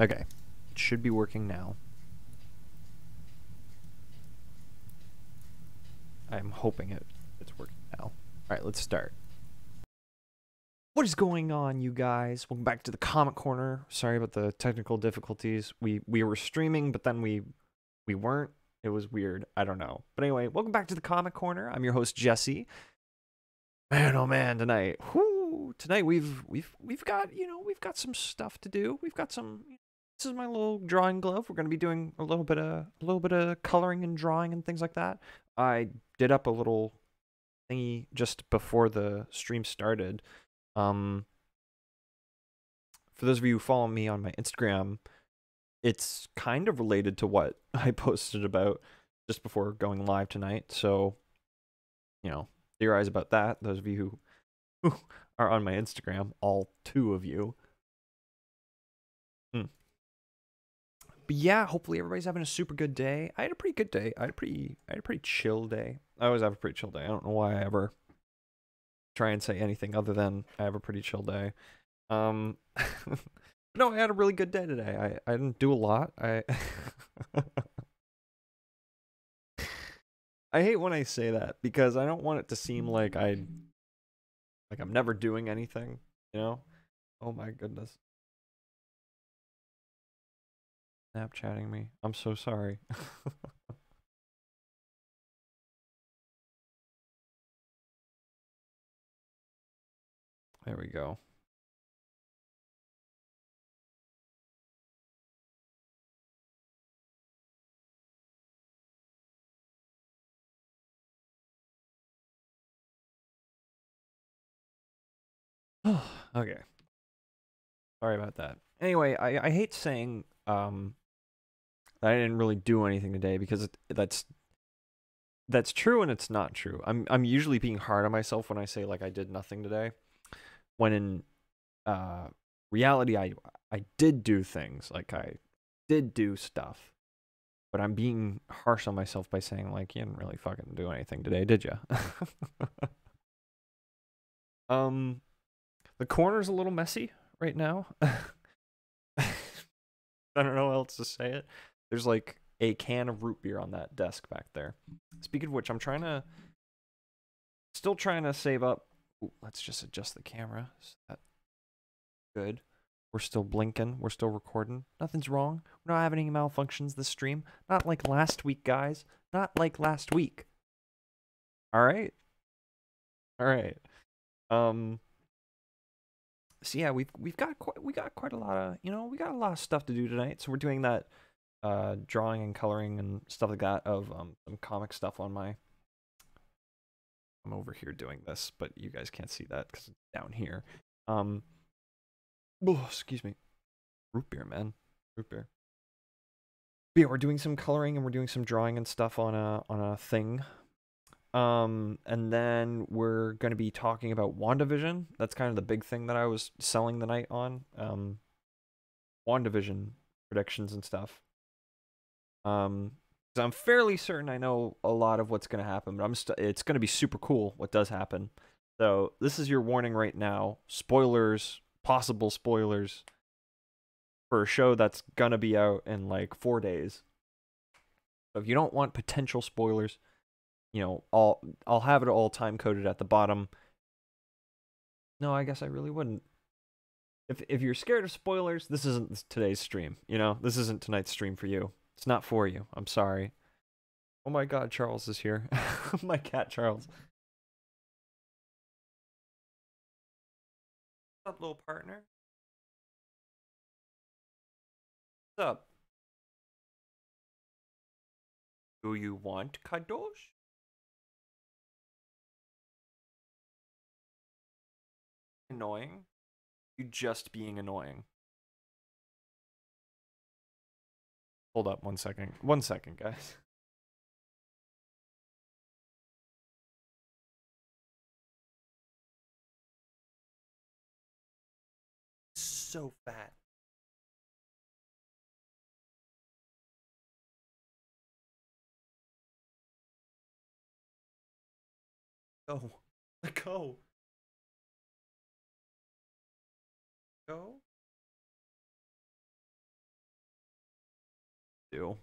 Okay. It should be working now. I'm hoping it's working now. All right, let's start. What is going on, you guys? Welcome back to the Comic Corner. Sorry about the technical difficulties. We were streaming, but then we weren't. It was weird. I don't know. But anyway, welcome back to the Comic Corner. I'm your host, Jesse. Man, oh man, tonight. Whoo! Tonight we've got, you know, we've got some stuff to do. We've got some. This is my little drawing glove. We're going to be doing a little bit of coloring and drawing and things like that. I did up a little thingy just before the stream started. For those of you who follow me on my Instagram, it's kind of related to what I posted about just before going live tonight. So, you know, theorize about that. Those of you who are on my Instagram, all two of you. But yeah, hopefully everybody's having a super good day. I had a pretty good day. I had a pretty chill day. I always have a pretty chill day. I don't know why I ever try and say anything other than I have a pretty chill day. No, I had a really good day today. I didn't do a lot. I hate when I say that because I don't want it to seem like I'm never doing anything, you know? Oh my goodness. Snapchatting me. I'm so sorry. There we go. Okay. Sorry about that. Anyway, I hate saying that I didn't really do anything today because that's true and it's not true. I'm usually being hard on myself when I say like I did nothing today, when in reality I did do things, like I did do stuff, but I'm being harsh on myself by saying like you didn't really fucking do anything today, did you? The corner's a little messy right now. I don't know how else to say it. There's like a can of root beer on that desk back there. Speaking of which, I'm still trying to save up. Ooh, let's just adjust the camera. So that's good. We're still blinking. We're still recording. Nothing's wrong. We're not having any malfunctions this stream. Not like last week, guys. Not like last week. All right. All right. So yeah, we got quite a lot of, you know, we got a lot of stuff to do tonight. So we're doing that drawing and coloring and stuff like that of some comic stuff on my. I'm over here doing this, but you guys can't see that because it's down here. Oh, excuse me. Root beer, man. Root beer. But yeah, we're doing some coloring and we're doing some drawing and stuff on a thing. And then we're going to be talking about WandaVision. That's kind of the big thing that I was selling the night on. WandaVision predictions and stuff. So I'm fairly certain I know a lot of what's going to happen, but it's going to be super cool what does happen. So this is your warning right now. Spoilers, possible spoilers for a show that's going to be out in like 4 days. So if you don't want potential spoilers, you know, I'll have it all time coded at the bottom. No, I guess I really wouldn't. If you're scared of spoilers, this isn't today's stream. You know, this isn't tonight's stream for you. It's not for you. I'm sorry. Oh my God, Charles is here. My cat, Charles. What's up, little partner? What's up? Do you want Kadosh? Annoying? You just being annoying. Hold up 1 second. 1 second, guys. So fat. Go. Go. Go. do.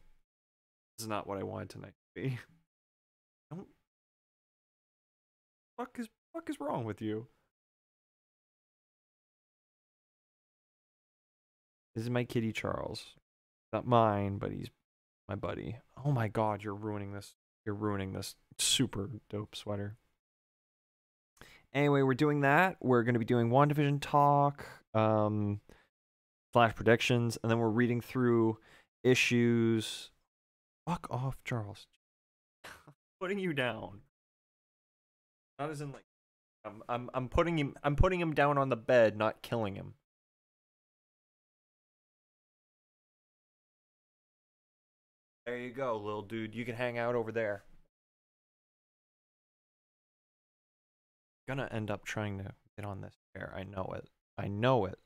This is not what I wanted tonight to be. Don't. Fuck is wrong with you? This is my kitty Charles. Not mine, but he's my buddy. Oh my god, you're ruining this. You're ruining this super dope sweater. Anyway, we're doing that. We're going to be doing WandaVision talk, flash predictions, and then we're reading through issues. Fuck off, Charles. I'm putting you down. Not as in like I'm putting him down on the bed, not killing him. There you go, little dude. You can hang out over there. Gonna end up trying to get on this chair. I know it. I know it.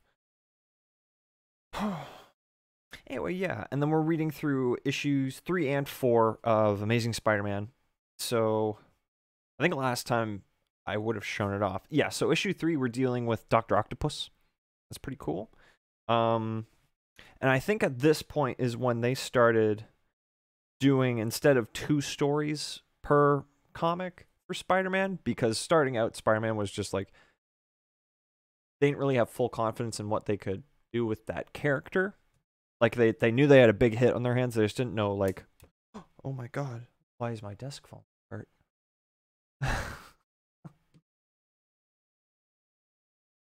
Anyway, yeah. And then we're reading through issues 3 and 4 of Amazing Spider-Man. So I think last time I would have shown it off. Yeah, so issue 3, we're dealing with Dr. Octopus. That's pretty cool. And I think at this point is when they started doing, instead of 2 stories per comic for Spider-Man, because starting out, Spider-Man was just like, they didn't really have full confidence in what they could do with that character. Like, they knew they had a big hit on their hands, they just didn't know, like, oh my god, why is my desk falling apart?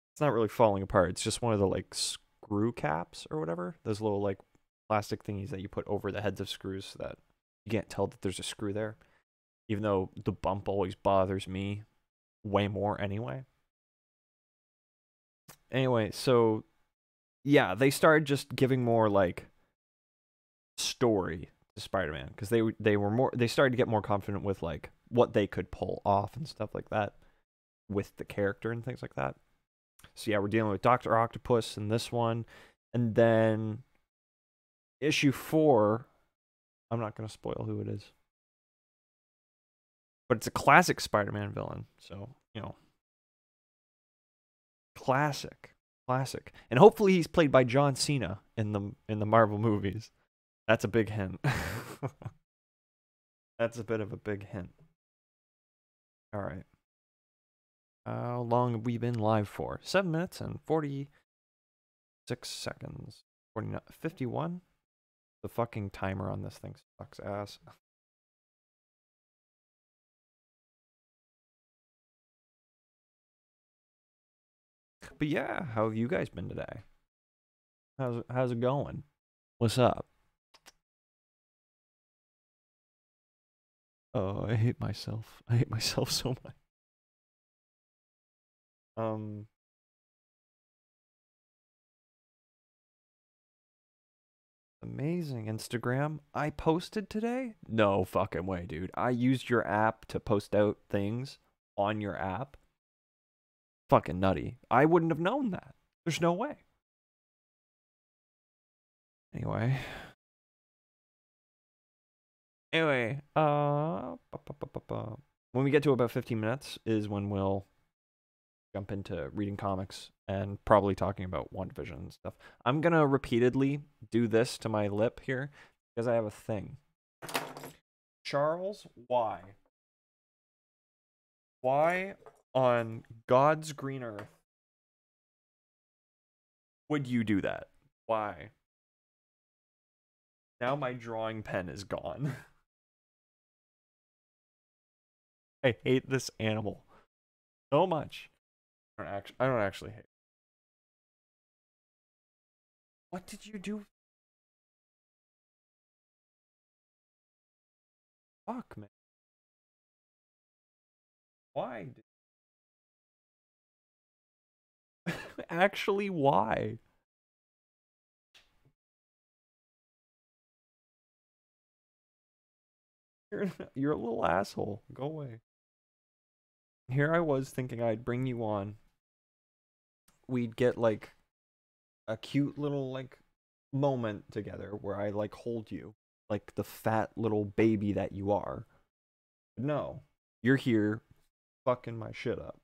It's not really falling apart, it's just one of the, like, screw caps or whatever. Those little, like, plastic thingies that you put over the heads of screws so that you can't tell that there's a screw there. Even though the bump always bothers me way more anyway. Anyway, so... yeah, they started just giving more, like, story to Spider-Man. Because they started to get more confident with, like, what they could pull off and stuff like that. With the character and things like that. So yeah, we're dealing with Dr. Octopus in this one. And then... issue 4... I'm not going to spoil who it is. But it's a classic Spider-Man villain. So, you know. Classic. Classic. And hopefully he's played by John Cena in the Marvel movies. That's a big hint. That's a bit of a big hint. Alright. How long have we been live for? 7 minutes and 46 seconds. 49, 51? The fucking timer on this thing sucks ass. But yeah, how have you guys been today? How's it going? What's up? Oh, I hate myself. I hate myself so much. Amazing Instagram. I posted today? No fucking way, dude. I used your app to post out things on your app. Fucking nutty. I wouldn't have known that. There's no way. Anyway. Anyway, when we get to about 15 minutes is when we'll jump into reading comics and probably talking about WandaVision and stuff. I'm going to repeatedly do this to my lip here because I have a thing. Charles, why? Why on God's green earth would you do that? Why? Now my drawing pen is gone. I hate this animal so much. I don't actually hate it. What did you do? Fuck, man. Why did actually, why? You're a little asshole. Go away. Here I was thinking I'd bring you on. We'd get like a cute little like moment together where I like hold you like the fat little baby that you are. But no, you're here fucking my shit up.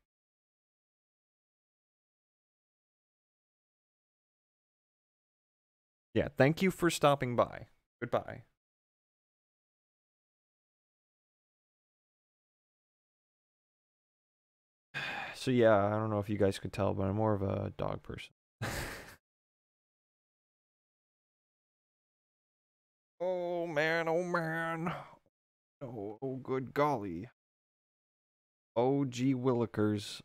Yeah, thank you for stopping by. Goodbye. So yeah, I don't know if you guys could tell, but I'm more of a dog person. Oh man, oh man. Oh good golly. Oh gee willikers,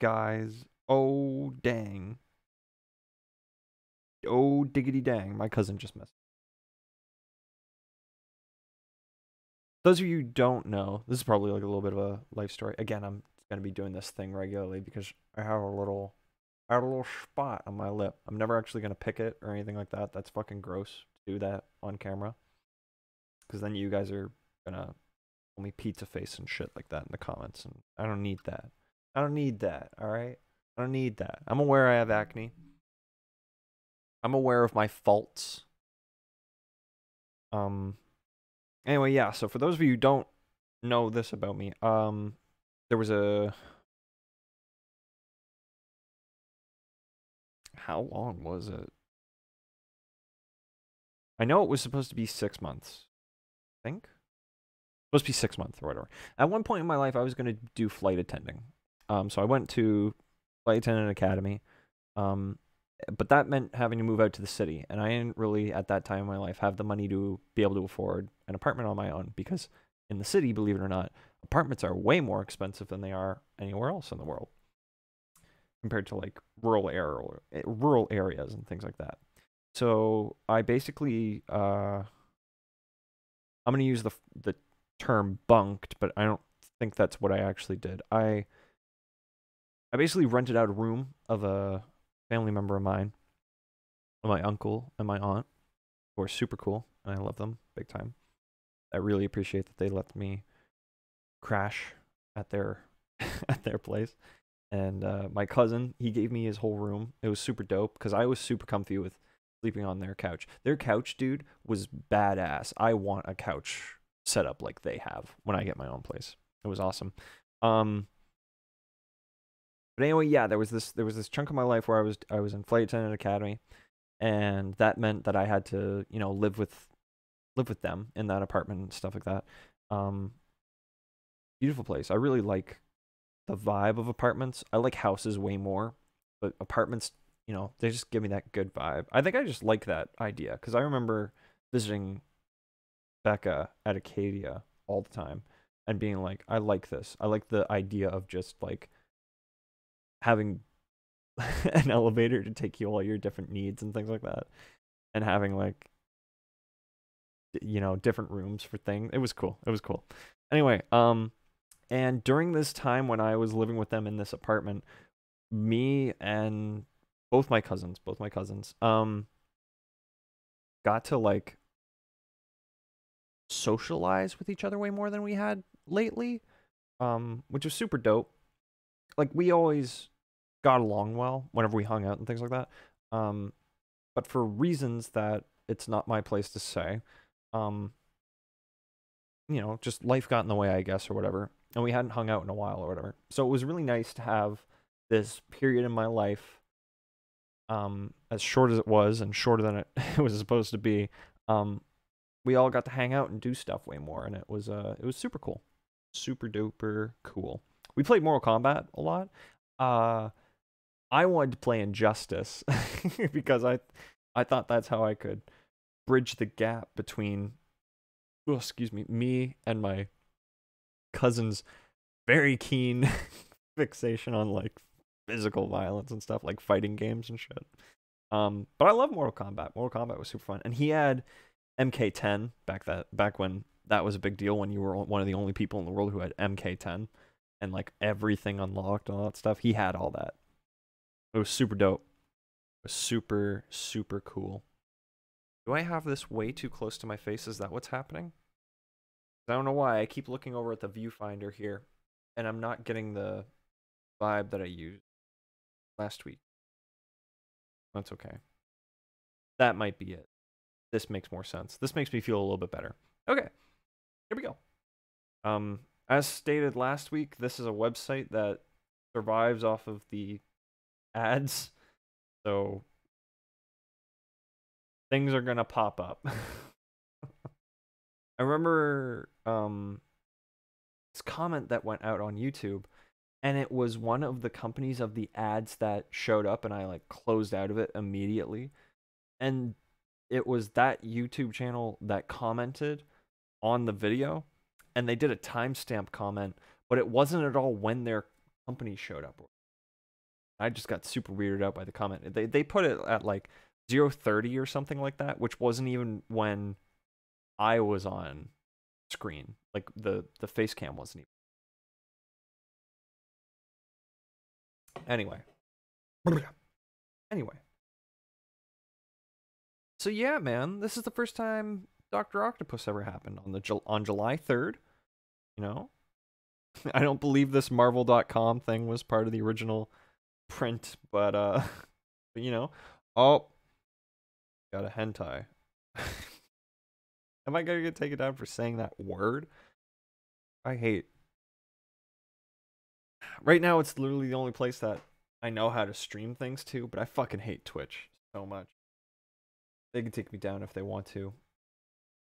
guys. Oh dang. Oh diggity dang. My cousin just messed up. Those of you who don't know, this is probably like a little bit of a life story. Again, I'm going to be doing this thing regularly because I have a little spot on my lip. I'm never actually going to pick it or anything like that. That's fucking gross to do that on camera, because then you guys are going to call me pizza face and shit like that in the comments, and I don't need that. I don't need that, alright? I don't need that. I'm aware I have acne. I'm aware of my faults. Anyway, yeah, so for those of you who don't know this about me, there was a... How long was it? I know it was supposed to be 6 months, I think. Supposed to be 6 months or whatever. At one point in my life, I was going to do flight attending. So I went to Flight Attendant Academy, but that meant having to move out to the city, and I didn't really, at that time in my life, have the money to be able to afford an apartment on my own, because in the city, believe it or not, apartments are way more expensive than they are anywhere else in the world, compared to, like, rural areas and things like that. So I basically, I'm going to use the term bunked, but I don't think that's what I actually did. I basically rented out a room of a family member of mine, my uncle and my aunt, who are super cool, and I love them big time. I really appreciate that they let me crash at their at their place. And my cousin, he gave me his whole room. It was super dope because I was super comfy with sleeping on their couch. Their couch, dude, was badass. I want a couch set up like they have when I get my own place. It was awesome. But anyway, yeah, there was this chunk of my life where I was in Flight Attendant Academy, and that meant that I had to, you know, live with them in that apartment and stuff like that. Beautiful place. I really like the vibe of apartments. I like houses way more, but apartments, you know, they just give me that good vibe. I think I just like that idea because I remember visiting Becca at Acadia all the time and being like, I like this. I like the idea of just like having an elevator to take you all your different needs and things like that, and having, like, you know, different rooms for things. It was cool. It was cool. Anyway, and during this time when I was living with them in this apartment, me and both my cousins, got to, like, socialize with each other way more than we had lately, which was super dope. Like, we always got along well whenever we hung out and things like that. But for reasons that it's not my place to say, you know, just life got in the way, I guess, or whatever. And we hadn't hung out in a while or whatever. So it was really nice to have this period in my life, as short as it was and shorter than it was supposed to be. We all got to hang out and do stuff way more. And it was super cool. Super duper cool. We played Mortal Kombat a lot. I wanted to play Injustice because I thought that's how I could bridge the gap between, oh, excuse me, me and my cousin's very keen fixation on, like, physical violence and stuff, like fighting games and shit. But I love Mortal Kombat. Mortal Kombat was super fun, and he had MK10 back when that was a big deal, when you were one of the only people in the world who had MK10. And, like, everything unlocked, all that stuff. He had all that. It was super dope. It was super, super cool. Do I have this way too close to my face? Is that what's happening? I don't know why. I keep looking over at the viewfinder here, and I'm not getting the vibe that I used last week. That's okay. That might be it. This makes more sense. This makes me feel a little bit better. Okay. Here we go. As stated last week, this is a website that survives off of the ads, so things are going to pop up. I remember this comment that went out on YouTube, and it was one of the companies of the ads that showed up, and I like closed out of it immediately. And it was that YouTube channel that commented on the video, and they did a timestamp comment, but it wasn't at all when their company showed up. I just got super weirded out by the comment. They put it at like 0:30 or something like that, which wasn't even when I was on screen. Like the face cam wasn't even. Anyway. So yeah, man, this is the first time Dr. Octopus ever happened on July 3rd. You know, I don't believe this Marvel.com thing was part of the original print, but you know, oh, got a hentai. Am I gonna get taken down for saying that word? I hate. Right now, it's literally the only place that I know how to stream things to, but I fucking hate Twitch so much. They can take me down if they want to.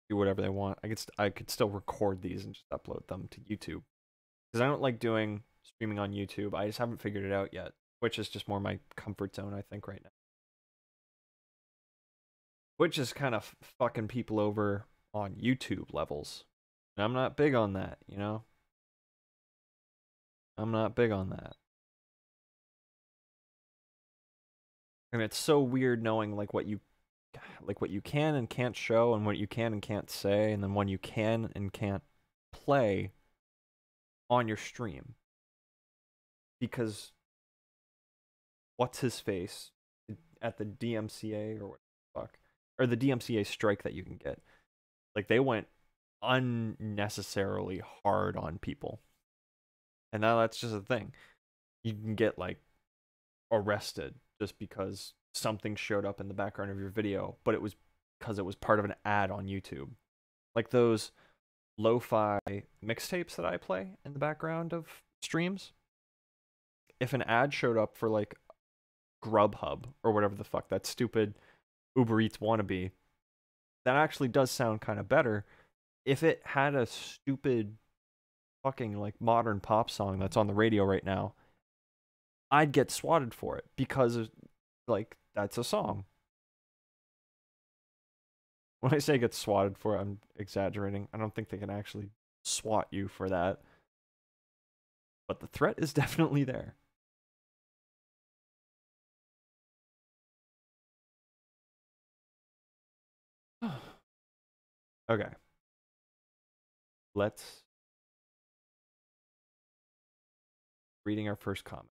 Do whatever they want. I could still record these and just upload them to YouTube. Because I don't like doing streaming on YouTube. I just haven't figured it out yet. Twitch is just more my comfort zone, I think, right now. Twitch is kind of fucking people over on YouTube levels. And I'm not big on that, you know? I'm not big on that. And it's so weird knowing like what you can and can't show, and what you can and can't say, and then when you can and can't play on your stream. Because what's his face at the DMCA or what the fuck? Or the DMCA strike that you can get. Like they went unnecessarily hard on people. And now that's just a thing. You can get, like, arrested just because something showed up in the background of your video, but it was because it was part of an ad on YouTube. Like those lo-fi mixtapes that I play in the background of streams. If an ad showed up for, like, Grubhub or whatever the fuck, that stupid Uber Eats wannabe, that actually does sound kind of better if it had a stupid fucking like modern pop song that's on the radio right now. I'd get swatted for it because like that's a song. When I say get swatted for it, I'm exaggerating. I don't think they can actually swat you for that. But the threat is definitely there. Okay. Let's reading our first comment.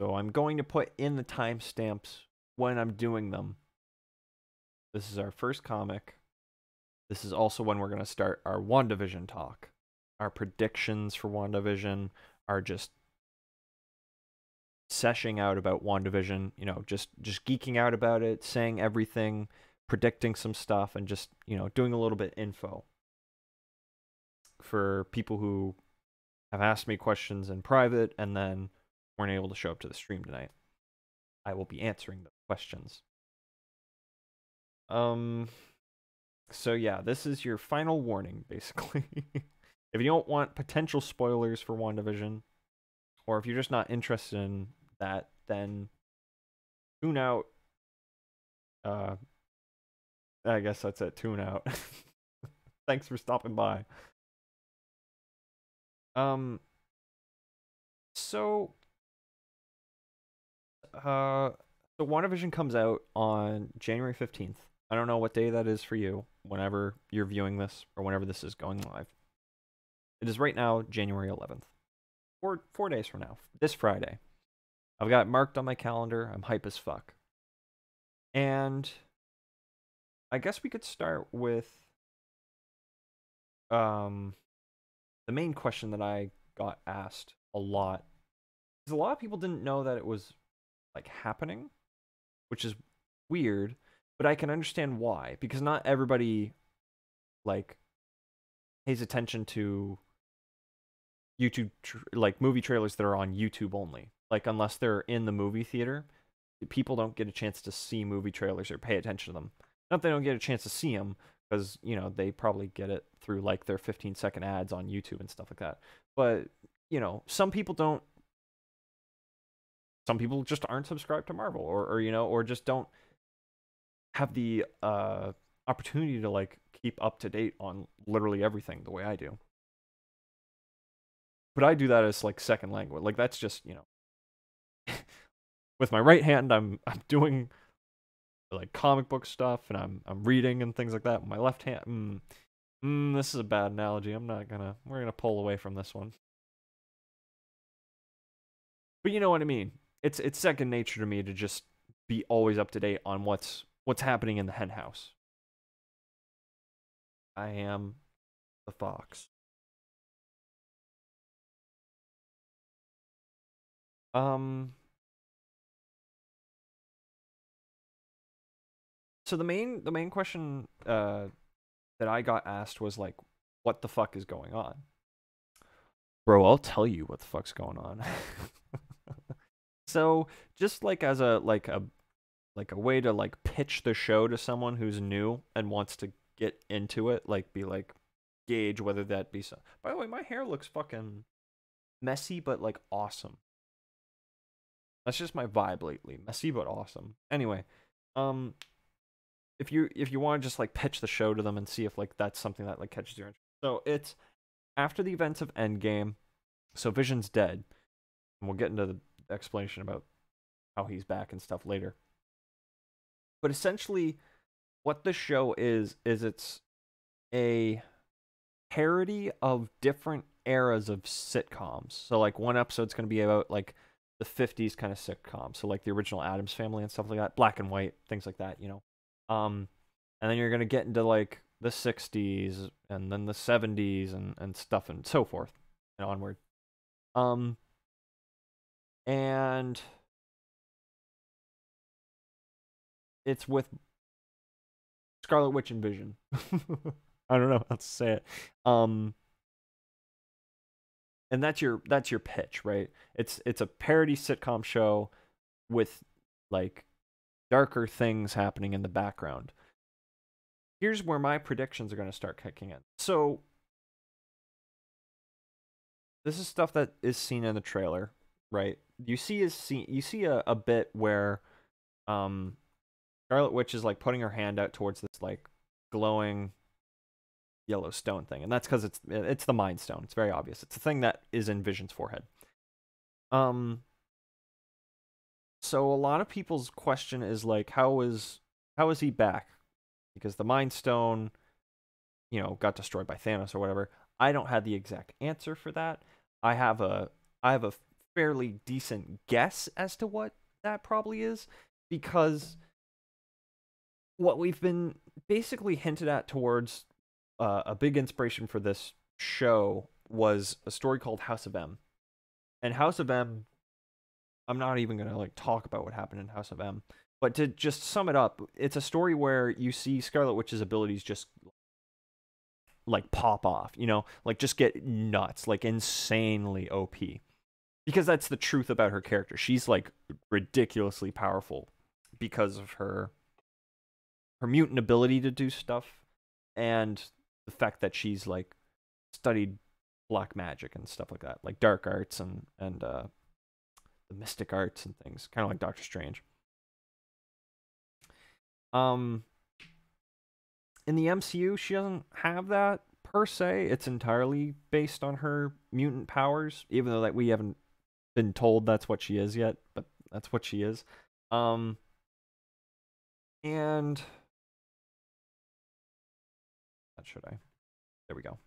So I'm going to put in the timestamps when I'm doing them. This is our first comic. This is also when we're going to start our WandaVision talk. Our predictions for WandaVision are just seshing out about WandaVision, you know, just geeking out about it, saying everything, predicting some stuff, and just, you know, doing a little bit of info. For people who have asked me questions in private and then weren't able to show up to the stream tonight, I will be answering the questions. So yeah, this is your final warning, basically. If you don't want potential spoilers for WandaVision, or if you're just not interested in that, then tune out. I guess that's it. Tune out. Thanks for stopping by. So WandaVision comes out on January 15th. I don't know what day that is for you, whenever you're viewing this, or whenever this is going live. It is right now, January 11th. Four days from now, this Friday. I've got it marked on my calendar. I'm hype as fuck. And I guess we could start with the main question that I got asked a lot, because a lot of people didn't know that it was like happening, which is weird, but I can understand why, because not everybody like pays attention to YouTube, like movie trailers that are on YouTube only, like unless they're in the movie theater, people don't get a chance to see movie trailers or pay attention to them. Not that they don't get a chance to see them, because, you know, they probably get it through like their 15-second ads on YouTube and stuff like that. But, you know, some people don't. Some people just aren't subscribed to Marvel, or you know, or just don't have the opportunity to like keep up to date on literally everything the way I do. But I do that as like second language. Like that's just, you know, with my right hand I'm doing like comic book stuff and I'm reading and things like that. With my left hand, this is a bad analogy. We're gonna pull away from this one. But you know what I mean. It's second nature to me to just be always up to date on what's happening in the hen house. I am the fox. So the main question that I got asked was like, what the fuck is going on? Bro, I'll tell you what the fuck's going on. So just like as a way to like pitch the show to someone who's new and wants to get into it, like be like gauge whether that be so. By the way, my hair looks fucking messy but like awesome. That's just my vibe lately. Messy but awesome. Anyway, if you want to just like pitch the show to them and see if like that's something that like catches your interest. So it's after the events of Endgame. So Vision's dead. And we'll get into the explanation about how he's back and stuff later. But essentially what the show is it's a parody of different eras of sitcoms. So like one episode's going to be about like the 50s kind of sitcom. So like the original Addams Family and stuff like that, black and white, things like that, you know. And then you're going to get into like the 60s and then the 70s and stuff and so forth and onward. And it's with Scarlet Witch and Vision. I don't know how to say it. And that's your pitch, right? It's a parody sitcom show with like darker things happening in the background. Here's where my predictions are going to start kicking in. So this is stuff that is seen in the trailer, right? You see a bit where Scarlet Witch is like putting her hand out towards this like glowing yellow stone thing, and that's because it's the Mind Stone. It's very obvious. It's the thing that is in Vision's forehead. So a lot of people's question is like, how is he back? Because the Mind Stone, you know, got destroyed by Thanos or whatever. I don't have the exact answer for that. I have a fairly decent guess as to what that probably is, because what we've been basically hinted at towards a big inspiration for this show was a story called House of M. And House of M, I'm not even going to like talk about what happened in House of M, but to just sum it up, it's a story where you see Scarlet Witch's abilities just like pop off, you know, like just get nuts, like insanely OP. Because that's the truth about her character. She's like ridiculously powerful because of her mutant ability to do stuff and the fact that she's like studied black magic and stuff like that, like dark arts and the mystic arts and things, kind of like Doctor Strange. In the MCU, she doesn't have that per se. It's entirely based on her mutant powers, even though that we haven't been told that's what she is yet, but that's what she is. And that should I there we go,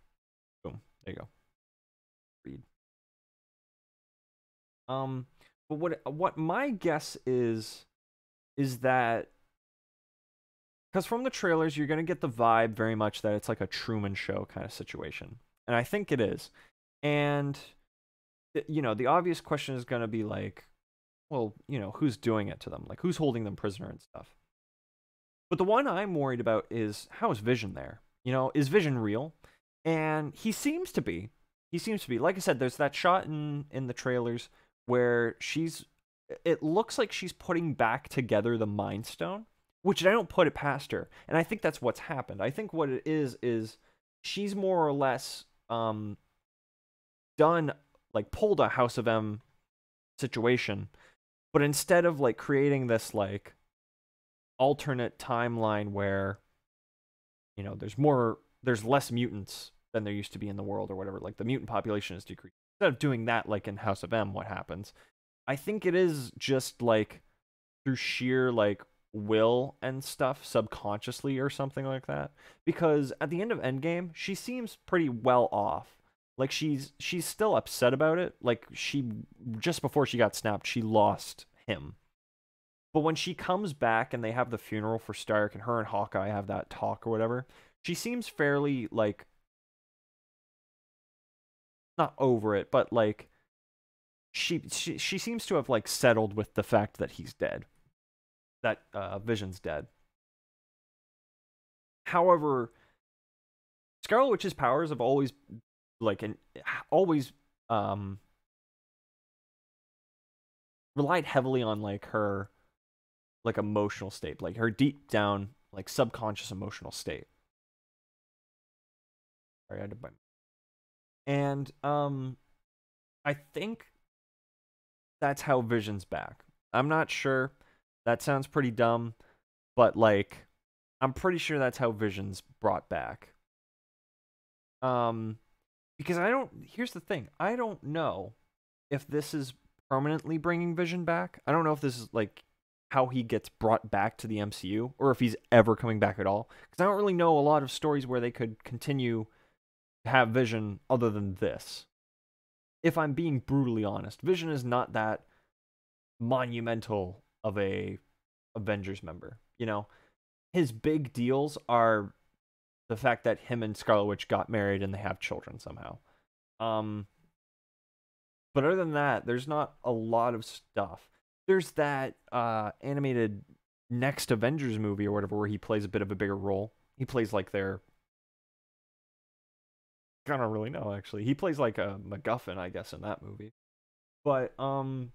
boom, there you go, read. But what my guess is that, because from the trailers you're going to get the vibe very much that it's like a Truman Show kind of situation, and I think it is. And you know, the obvious question is going to be like, well, you know, who's doing it to them? Like, who's holding them prisoner and stuff? But the one I'm worried about is, how is Vision there? You know, is Vision real? And he seems to be. He seems to be. Like I said, there's that shot in the trailers where it looks like she's putting back together the Mind Stone, which I don't put it past her. And I think that's what's happened. I think what it is she's more or less done, like, pulled a House of M situation. But instead of, like, creating this, like, alternate timeline where, you know, there's less mutants than there used to be in the world or whatever, like, the mutant population is decreased. Instead of doing that, like, in House of M, what happens? I think it is just, like, through sheer, like, will and stuff subconsciously or something like that, because at the end of Endgame she seems pretty well off. Like, she's still upset about it. Like, she just before she got snapped, she lost him. But when she comes back and they have the funeral for Stark and her and Hawkeye have that talk or whatever, she seems fairly, like, not over it, but like she seems to have, like, settled with the fact that he's dead, that Vision's dead. However, Scarlet Witch's powers have always, like, relied heavily on, like, her, like, emotional state, like, her deep down, like, subconscious emotional state. Sorry, I had to bite. And I think that's how Vision's back. I'm not sure. That sounds pretty dumb, but, like, I'm pretty sure that's how Vision's brought back. Because I don't... Here's the thing. I don't know if this is permanently bringing Vision back. I don't know if this is, like, how he gets brought back to the MCU, or if he's ever coming back at all. Because I don't really know a lot of stories where they could continue to have Vision other than this. If I'm being brutally honest, Vision is not that monumental of a Avengers member, you know. His big deals are the fact that him and Scarlet Witch got married and they have children somehow. But other than that, there's not a lot of stuff. There's that animated Next Avengers movie or whatever where he plays a bit of a bigger role. He plays like their... I don't really know, actually. He plays like a MacGuffin, I guess, in that movie. But, so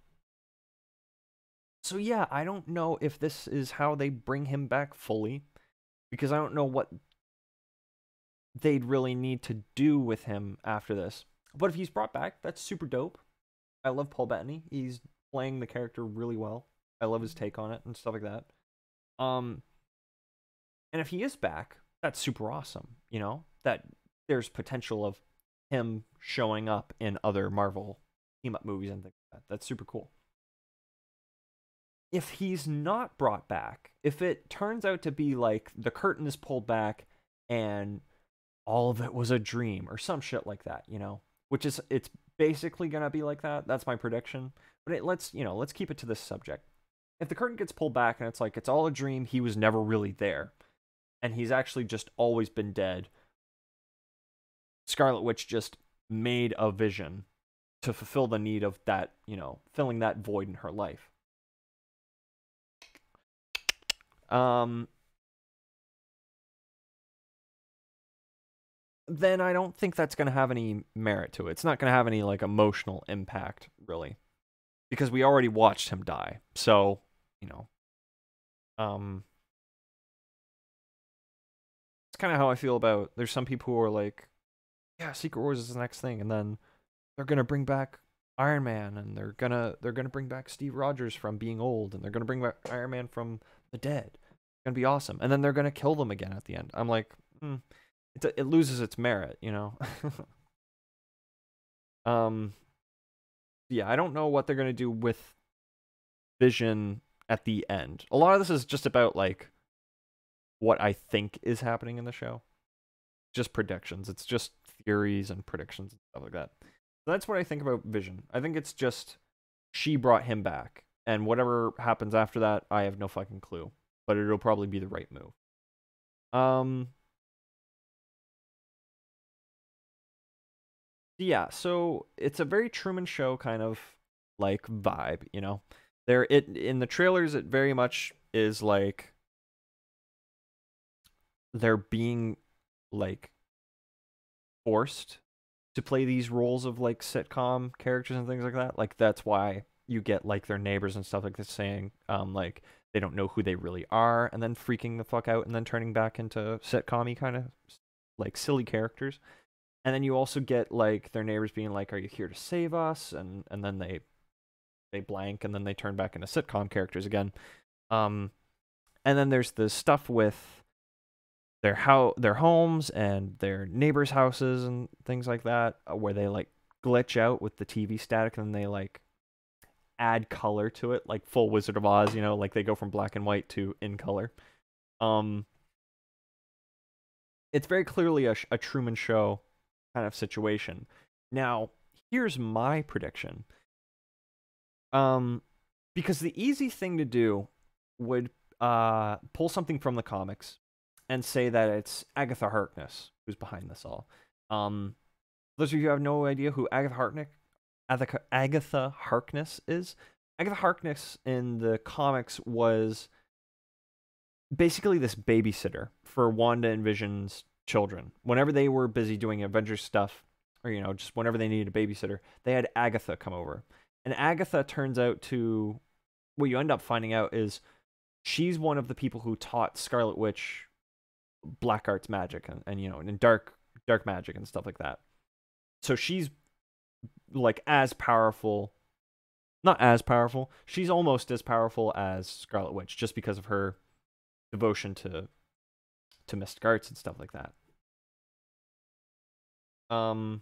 yeah, I don't know if this is how they bring him back fully, because I don't know what they'd really need to do with him after this. But if he's brought back, that's super dope. I love Paul Bettany. He's playing the character really well. I love his take on it and stuff like that. And if he is back, that's super awesome, you know? That there's potential of him showing up in other Marvel team-up movies and things like that. That's super cool. If he's not brought back, if it turns out to be like the curtain is pulled back and all of it was a dream or some shit like that, you know, which is, it's basically going to be like that. That's my prediction. But let's, you know, let's keep it to this subject. If the curtain gets pulled back and it's like, it's all a dream, he was never really there, and he's actually just always been dead. Scarlet Witch just made a vision to fulfill the need of that, you know, filling that void in her life. Then I don't think that's going to have any merit to it. It's not going to have any, like, emotional impact, really, because we already watched him die. So, you know, it's kind of how I feel about, there's some people who are like, yeah, Secret Wars is the next thing, and then they're going to bring back Iron Man, and they're going to bring back Steve Rogers from being old, and they're going to bring back Iron Man from the dead. It's going to be awesome. And then they're going to kill them again at the end. I'm like, it loses its merit, you know? Yeah, I don't know what they're going to do with Vision at the end. A lot of this is just about, like, what I think is happening in the show. Just predictions. It's just theories and predictions and stuff like that. That's what I think about Vision. I think it's just she brought him back, and whatever happens after that, I have no fucking clue. But it'll probably be the right move. Yeah, so it's a very Truman Show kind of, like, vibe, you know? In the trailers, it very much is like they're being, like, forced to play these roles of, like, sitcom characters and things like that. Like, that's why you get like their neighbors and stuff like this saying like they don't know who they really are, and then freaking the fuck out, and then turning back into sitcom-y kind of like silly characters. And then you also get like their neighbors being like, "Are you here to save us?" And then they blank, and then they turn back into sitcom characters again. And then there's the stuff with their homes and their neighbors' houses and things like that, where they like glitch out with the TV static, and then they like add color to it, like full Wizard of Oz, you know, like they go from black and white to in color. It's very clearly a Truman Show kind of situation. Now, here's my prediction. Because the easy thing to do would pull something from the comics and say that it's Agatha Harkness who's behind this all. Those of you who have no idea who Agatha Harkness is, Agatha Harkness in the comics was basically this babysitter for Wanda and Vision's children. Whenever they were busy doing Avengers stuff, or, you know, just whenever they needed a babysitter, they had Agatha come over. And Agatha turns out to, what you end up finding out is she's one of the people who taught Scarlet Witch black arts magic and you know, and dark magic and stuff like that. So she's like as powerful, not as powerful, she's almost as powerful as Scarlet Witch, just because of her devotion to mystic arts and stuff like that. So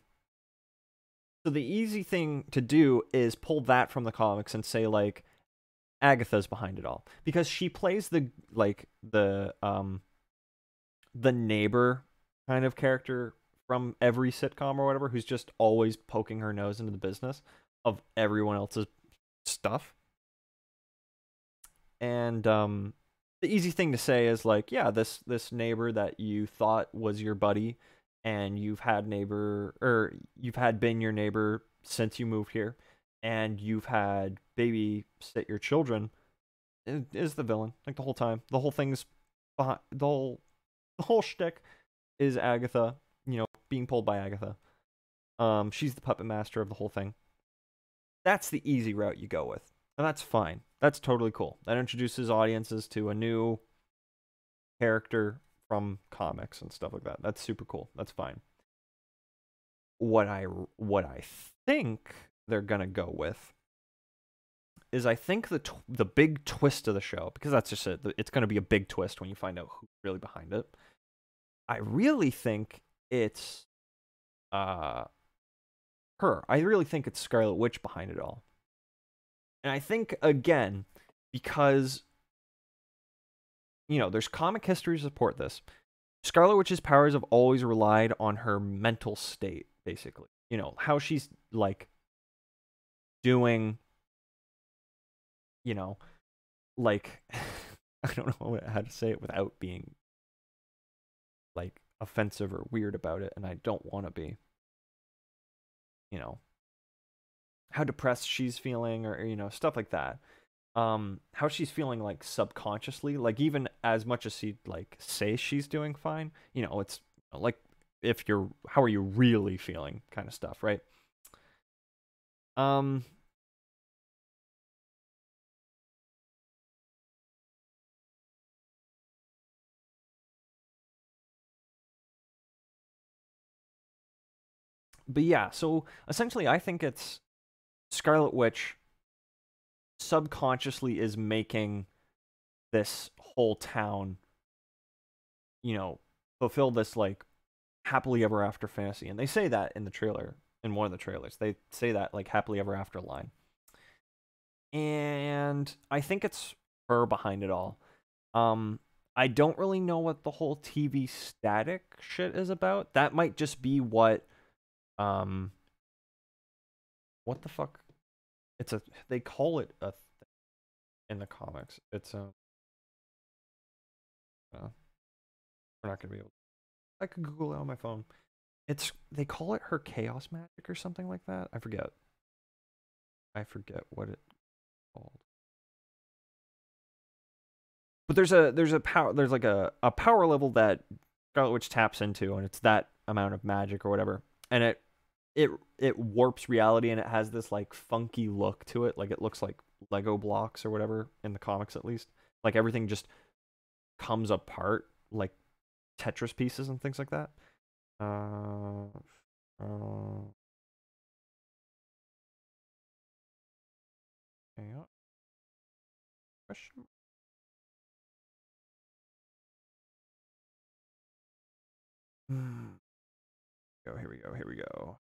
the easy thing to do is pull that from the comics and say like Agatha's behind it all, because she plays the neighbor kind of character from every sitcom or whatever, who's just always poking her nose into the business of everyone else's stuff. And the easy thing to say is like, yeah, this neighbor that you thought was your buddy, and you've been your neighbor since you moved here, and you've had babysit your children, is the villain, like the whole time. The whole thing's behind, the whole shtick is Agatha, you know, being pulled by Agatha. She's the puppet master of the whole thing. That's the easy route you go with. And that's fine. That's totally cool. That introduces audiences to a new character from comics and stuff like that. That's super cool. That's fine. What I think they're gonna go with is, I think the big twist of the show, because that's just it. It's gonna be a big twist when you find out who's really behind it. I really think it's her. I really think it's Scarlet Witch behind it all. And I think, again, because, you know, there's comic history to support this. Scarlet Witch's powers have always relied on her mental state, basically. You know, how she's, like, doing, you know, like, I don't know how to say it without being, like, offensive or weird about it, and I don't want to be, you know, how depressed she's feeling, or, you know, stuff like that. How she's feeling, like, subconsciously, like, even as much as she, like, says she's doing fine, you know, it's like, if you're, how are you really feeling kind of stuff, right? But yeah, so essentially I think it's Scarlet Witch subconsciously is making this whole town, you know, fulfill this, like, happily ever after fantasy. And they say that in the trailer, in one of the trailers. They say that, like, happily ever after line. And I think it's her behind it all. I don't really know what the whole TV static shit is about. That might just be what the fuck? It's a, they call it a thing in the comics. It's a, we're not gonna be able to, I could Google it on my phone. It's, they call it her Chaos Magic or something like that. I forget what it's called. But there's a power level that Scarlet Witch taps into, and it's that amount of magic or whatever, and it it warps reality, and it has this like funky look to it. Like it looks like Lego blocks or whatever in the comics, at least. Like everything just comes apart like Tetris pieces and things like that. Hang on. Question. Go, here we go, here we go.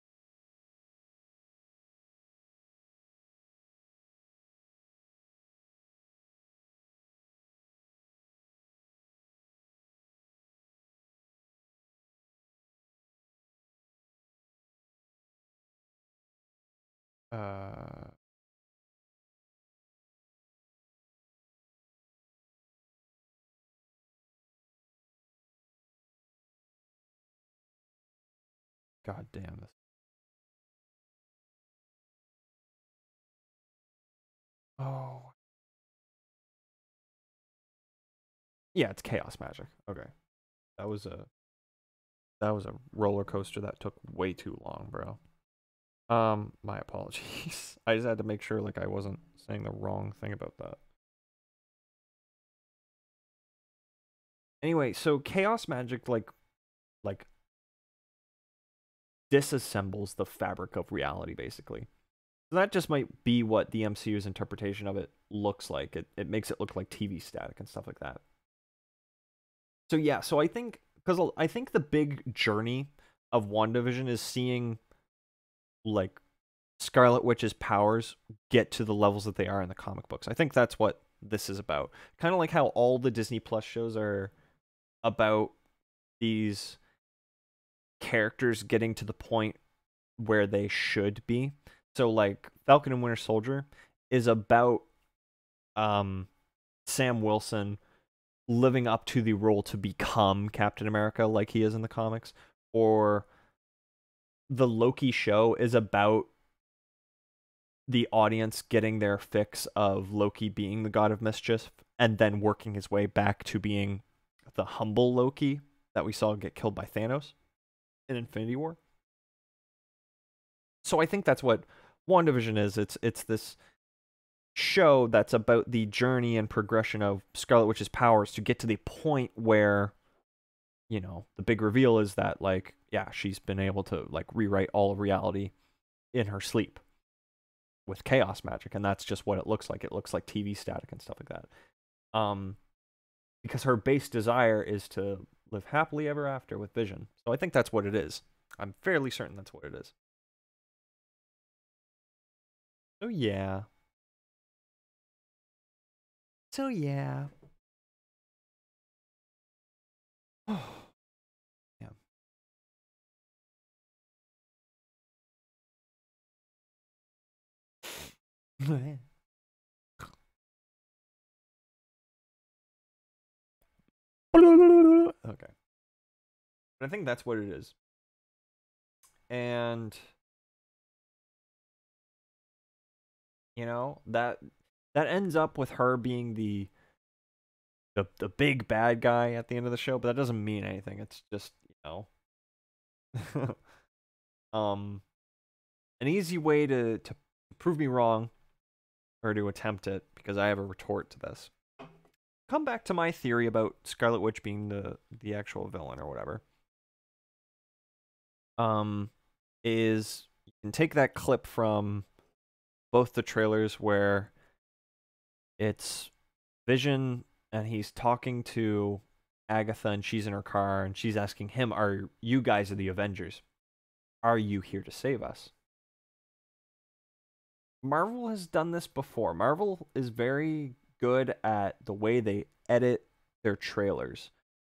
God damn this. Oh. Yeah, it's Chaos Magic. Okay. That was a roller coaster that took way too long, bro. My apologies. I just had to make sure like I wasn't saying the wrong thing about that. Anyway, so Chaos Magic like disassembles the fabric of reality, basically. So that just might be what the MCU's interpretation of it looks like. It makes it look like TV static and stuff like that. So yeah, so I think the big journey of WandaVision is seeing like Scarlet Witch's powers get to the levels that they are in the comic books. I think that's what this is about. Kind of like how all the Disney Plus shows are about these characters getting to the point where they should be. So like Falcon and Winter Soldier is about Sam Wilson living up to the role to become Captain America like he is in the comics. Or the Loki show is about the audience getting their fix of Loki being the god of mischief and then working his way back to being the humble Loki that we saw get killed by Thanos in Infinity War. So I think that's what WandaVision is. It's this show that's about the journey and progression of Scarlet Witch's powers to get to the point where, you know, the big reveal is that, like, yeah, she's been able to, like, rewrite all of reality in her sleep with chaos magic, and that's just what it looks like. It looks like TV static and stuff like that. Because her base desire is to live happily ever after with Vision. So I think that's what it is. I'm fairly certain that's what it is. So yeah. So yeah. Oh. Yeah. Okay. But I think that's what it is. And you know, that ends up with her being the big bad guy at the end of the show, but that doesn't mean anything. It's just, you know, an easy way to prove me wrong, or to attempt it, because I have a retort to this. Come back to my theory about Scarlet Witch being the actual villain or whatever. Is you can take that clip from both the trailers where it's Vision and he's talking to Agatha and she's in her car and she's asking him, "Are you guys the Avengers? Are you here to save us?" Marvel has done this before. Marvel is very good at the way they edit their trailers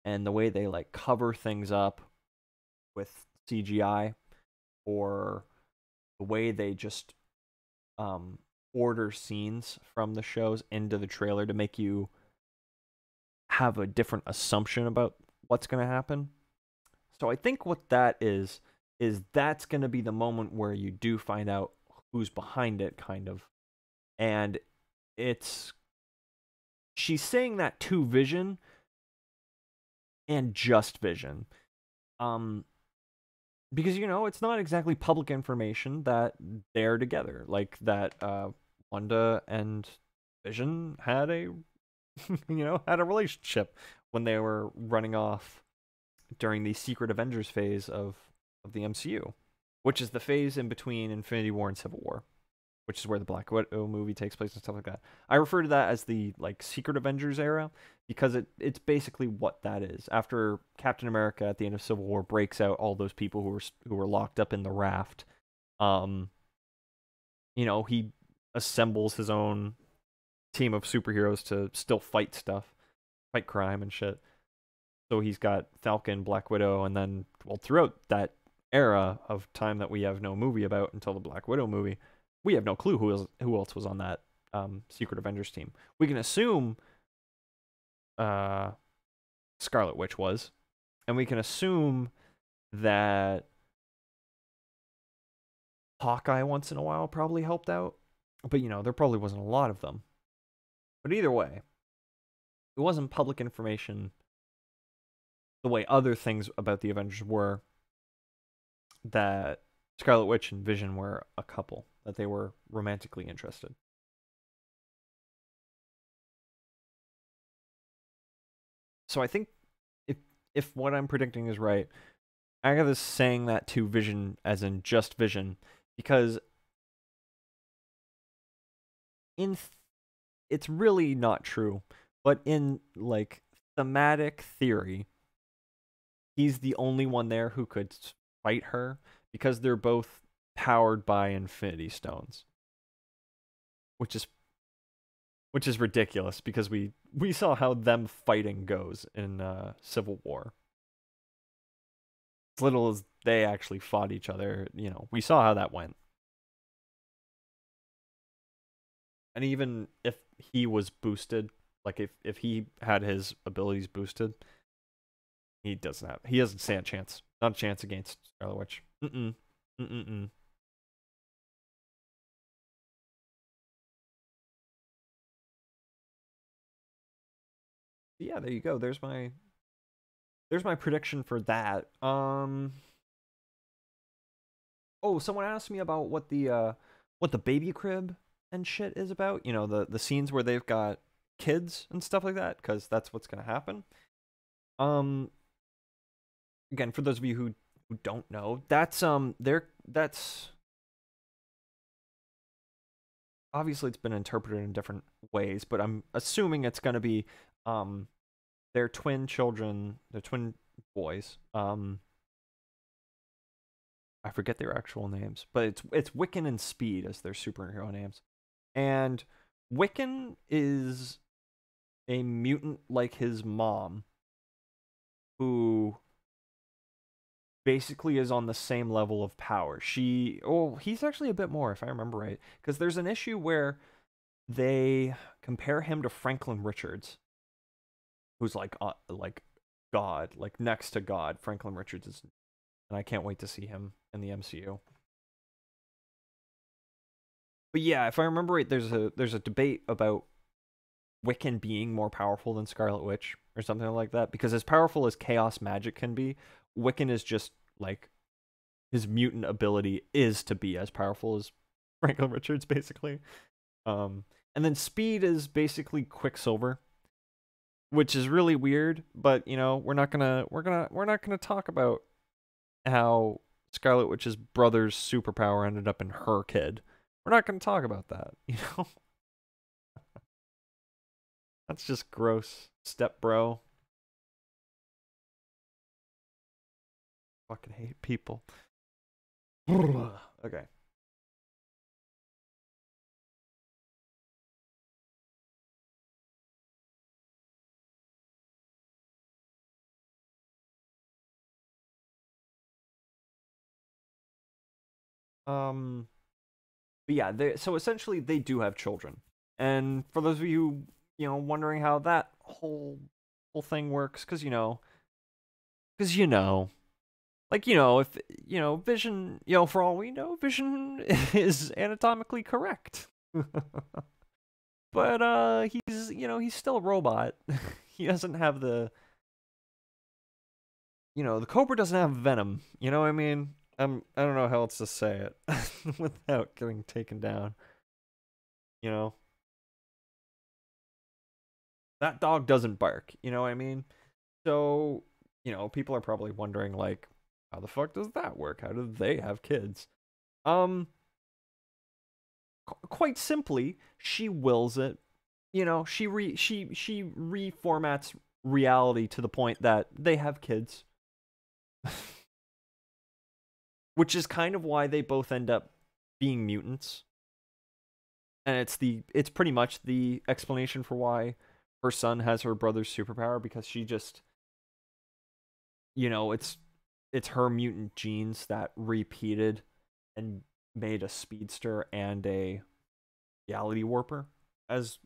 and the way they like cover things up with CGI, or the way they just order scenes from the shows into the trailer to make you have a different assumption about what's going to happen. So I think what that is that's going to be the moment where you do find out who's behind it, kind of. And it's... she's saying that to Vision, and just Vision. because, you know, it's not exactly public information that they're together, like that Wanda and Vision had a, had a relationship when they were running off during the Secret Avengers phase of the MCU, which is the phase in between Infinity War and Civil War, which is where the Black Widow movie takes place and stuff like that. I refer to that as the, like, Secret Avengers era, because it's basically what that is. After Captain America at the end of Civil War breaks out all those people who were locked up in the raft, he assembles his own team of superheroes to still fight stuff, fight crime and shit. So he's got Falcon, Black Widow, and then, well, throughout that era of time that we have no movie about until the Black Widow movie, we have no clue who else was on that Secret Avengers team. We can assume Scarlet Witch was, and we can assume that Hawkeye once in a while probably helped out, but, there probably wasn't a lot of them. But either way, it wasn't public information the way other things about the Avengers were, that Scarlet Witch and Vision were a couple, that they were romantically interested. So I think if what I'm predicting is right, Agatha's saying that to Vision, as in just Vision, because it's really not true, but in, like, thematic theory, he's the only one there who could fight her, because they're both powered by Infinity Stones, which is ridiculous, because we saw how them fighting goes in Civil War. As little as they actually fought each other, we saw how that went. And even if he was boosted, like if he had his abilities boosted, he doesn't stand a chance. Not a chance against Scarlet Witch. Yeah, there you go. There's my prediction for that. Oh, someone asked me about what the baby crib and shit is about. The scenes where they've got kids and stuff like that, because that's what's gonna happen. Again, for those of you who don't know, that's obviously, it's been interpreted in different ways, but I'm assuming it's going to be their twin children, their twin boys. I forget their actual names, but it's Wiccan and Speed as their superhero names. And Wiccan is a mutant like his mom, who basically is on the same level of power. He's actually a bit more, if I remember right, because there's an issue where they compare him to Franklin Richards, who's like God, like next to God. Franklin Richards is, and I can't wait to see him in the MCU. But yeah, if I remember right, there's a debate about Wiccan being more powerful than Scarlet Witch or something like that, because as powerful as Chaos Magic can be, Wiccan is just, like, his mutant ability is to be as powerful as Franklin Richards, basically. And then Speed is basically Quicksilver, which is really weird, but, we're not gonna talk about how Scarlet Witch's brother's superpower ended up in her kid. We're not gonna talk about that, That's just gross, step-bro. Fucking hate people. Okay. But yeah, so essentially they do have children. And for those of you, wondering how that whole thing works, because Vision, for all we know, Vision is anatomically correct. But, he's still a robot. He doesn't have the Cobra doesn't have venom. You know what I mean? I don't know how else to say it without getting taken down. You know, that dog doesn't bark. You know what I mean? So, you know, people are probably wondering, like, how the fuck does that work? How do they have kids? Quite simply, she wills it. You know, she reformats reality to the point that they have kids. Which is kind of why they both end up being mutants. And it's pretty much the explanation for why her son has her brother's superpower, because she just, you know, it's her mutant genes that repeated and made a speedster and a reality warper as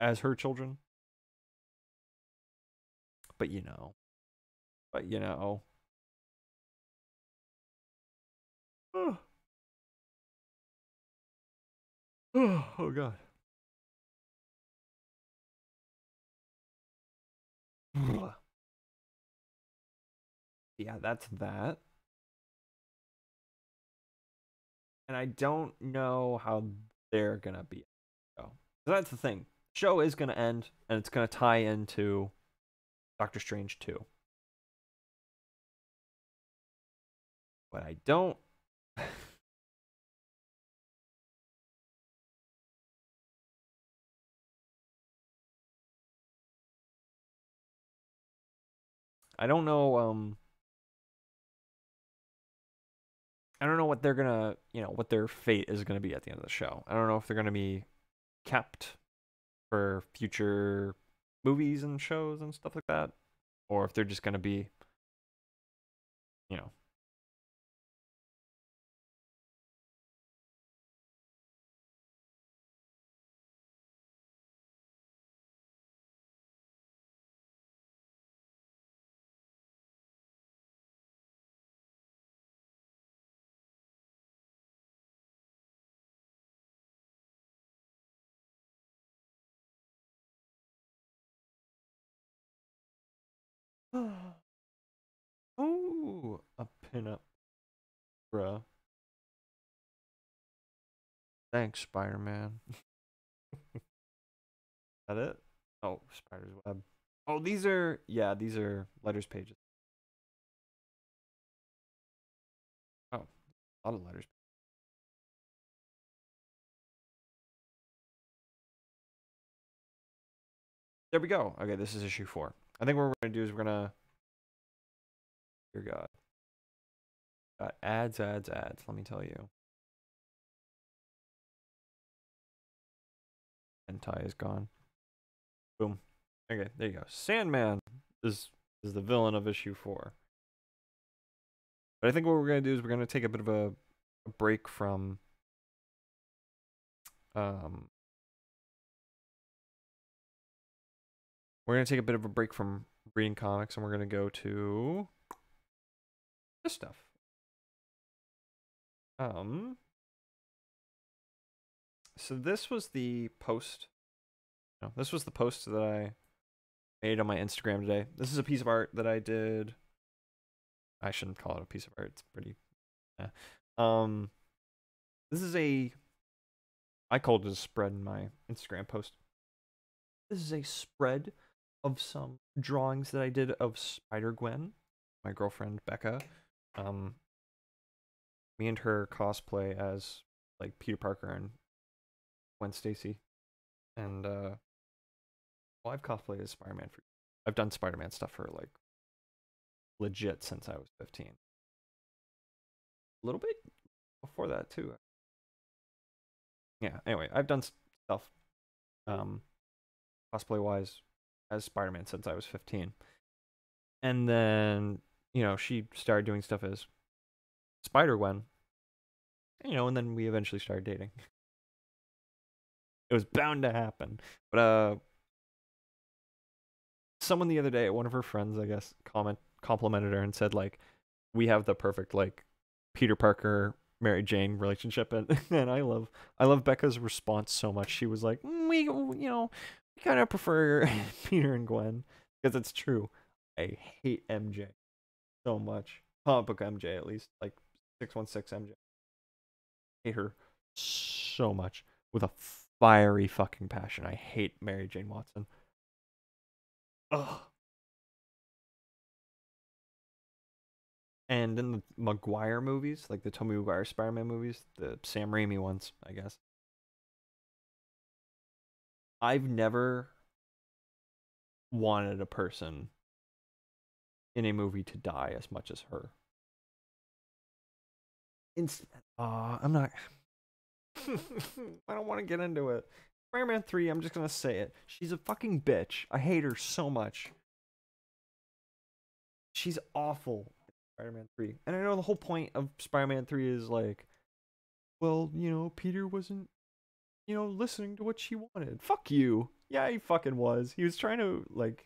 her children. But you know. Oh God. Yeah, that's that. And I don't know how they're gonna be. So that's the thing. Show is gonna end, and it's gonna tie into Doctor Strange 2. But I don't. I don't know. I don't know what they're gonna, you know, what their fate is gonna be at the end of the show. I don't know if they're gonna be kept for future movies and shows and stuff like that, or if they're just gonna be, you know. Oh, a pinup, bruh. Thanks, Spider-Man. That it? Oh, spider's web. Oh, these are letters pages. Oh, a lot of letters. There we go. Okay, this is issue 4. I think what we're going to do is we're going to... Dear God. God. Ads, let me tell you. Hentai is gone. Boom. Okay, there you go. Sandman is the villain of issue 4. But I think what we're going to do is we're going to take a bit of a break from... We're going to take a bit of a break from reading comics, and we're going to go to this stuff. So this was the post. No, this was the post that I made on my Instagram today. This is a piece of art that I did. I shouldn't call it a piece of art. It's pretty. Yeah. This is a. I called it a spread in my Instagram post. This is a spread of some drawings that I did of Spider-Gwen, my girlfriend Becca. Me and her cosplay as like Peter Parker and Gwen Stacy, and well, I've cosplayed as Spider-Man for. I've done Spider-Man stuff for like legit since I was 15. A little bit before that too. Yeah. Anyway, I've done stuff. Cosplay-wise as Spider-Man since I was 15. And then, you know, she started doing stuff as Spider-Gwen. You know, and then we eventually started dating. It was bound to happen. But someone the other day, one of her friends, I guess, complimented her and said, like, we have the perfect, like, Peter Parker, Mary Jane relationship. And I love Becca's response so much. She was like, you know, I kind of prefer Peter and Gwen, because it's true. I hate MJ so much. Comic book MJ, at least. Like, 616 MJ. I hate her so much with a fiery fucking passion. I hate Mary Jane Watson. Ugh. And in the Maguire movies, like the Tobey Maguire Spider-Man movies, the Sam Raimi ones, I guess, I've never wanted a person in a movie to die as much as her. I'm not... I don't want to get into it. Spider-Man 3, I'm just going to say it. She's a fucking bitch. I hate her so much. She's awful. Spider-Man 3. And I know the whole point of Spider-Man 3 is like, well, you know, Peter wasn't, you know, listening to what she wanted. Fuck you. Yeah, he fucking was. He was trying to, like,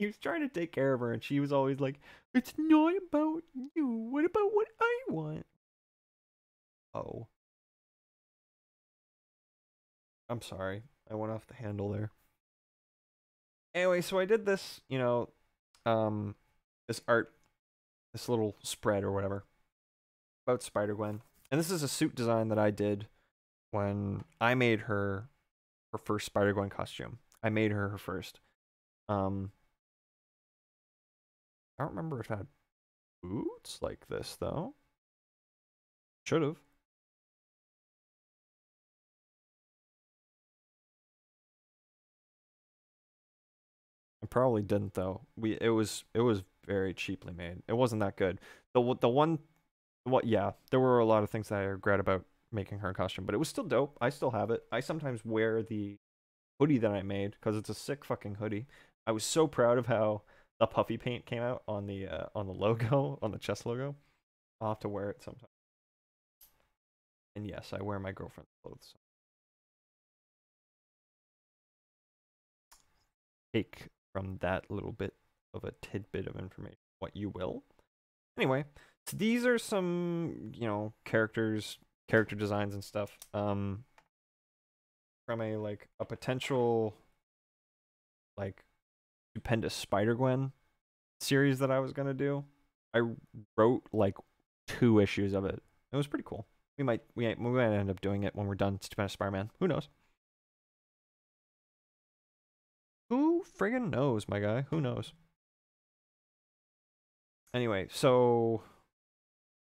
he was trying to take care of her, and she was always like, it's not about you. What about what I want? Oh. I'm sorry. I went off the handle there. Anyway, so I did this, you know, this art, this little spread or whatever about Spider-Gwen. And this is a suit design that I did when I made her her first Spider-Gwen costume. I made her her first. I don't remember if I had boots like this, though. Should have. I probably didn't, though. It was very cheaply made. It wasn't that good. Yeah, there were a lot of things that I regret about making her a costume, but it was still dope. I still have it. I sometimes wear the hoodie that I made because it's a sick fucking hoodie. I was so proud of how the puffy paint came out on the logo, on the chest logo. I'll have to wear it sometime. And yes, I wear my girlfriend's clothes. Take from that little bit of a tidbit of information what you will. Anyway, so these are some, you know, character designs and stuff from a like a potential like Stupendous Spider-Gwen series that I was gonna do. I wrote like 2 issues of it. It was pretty cool. We might end up doing it when we're done Stupendous Spider-Man. Who knows? Who friggin' knows, my guy? Who knows? Anyway, so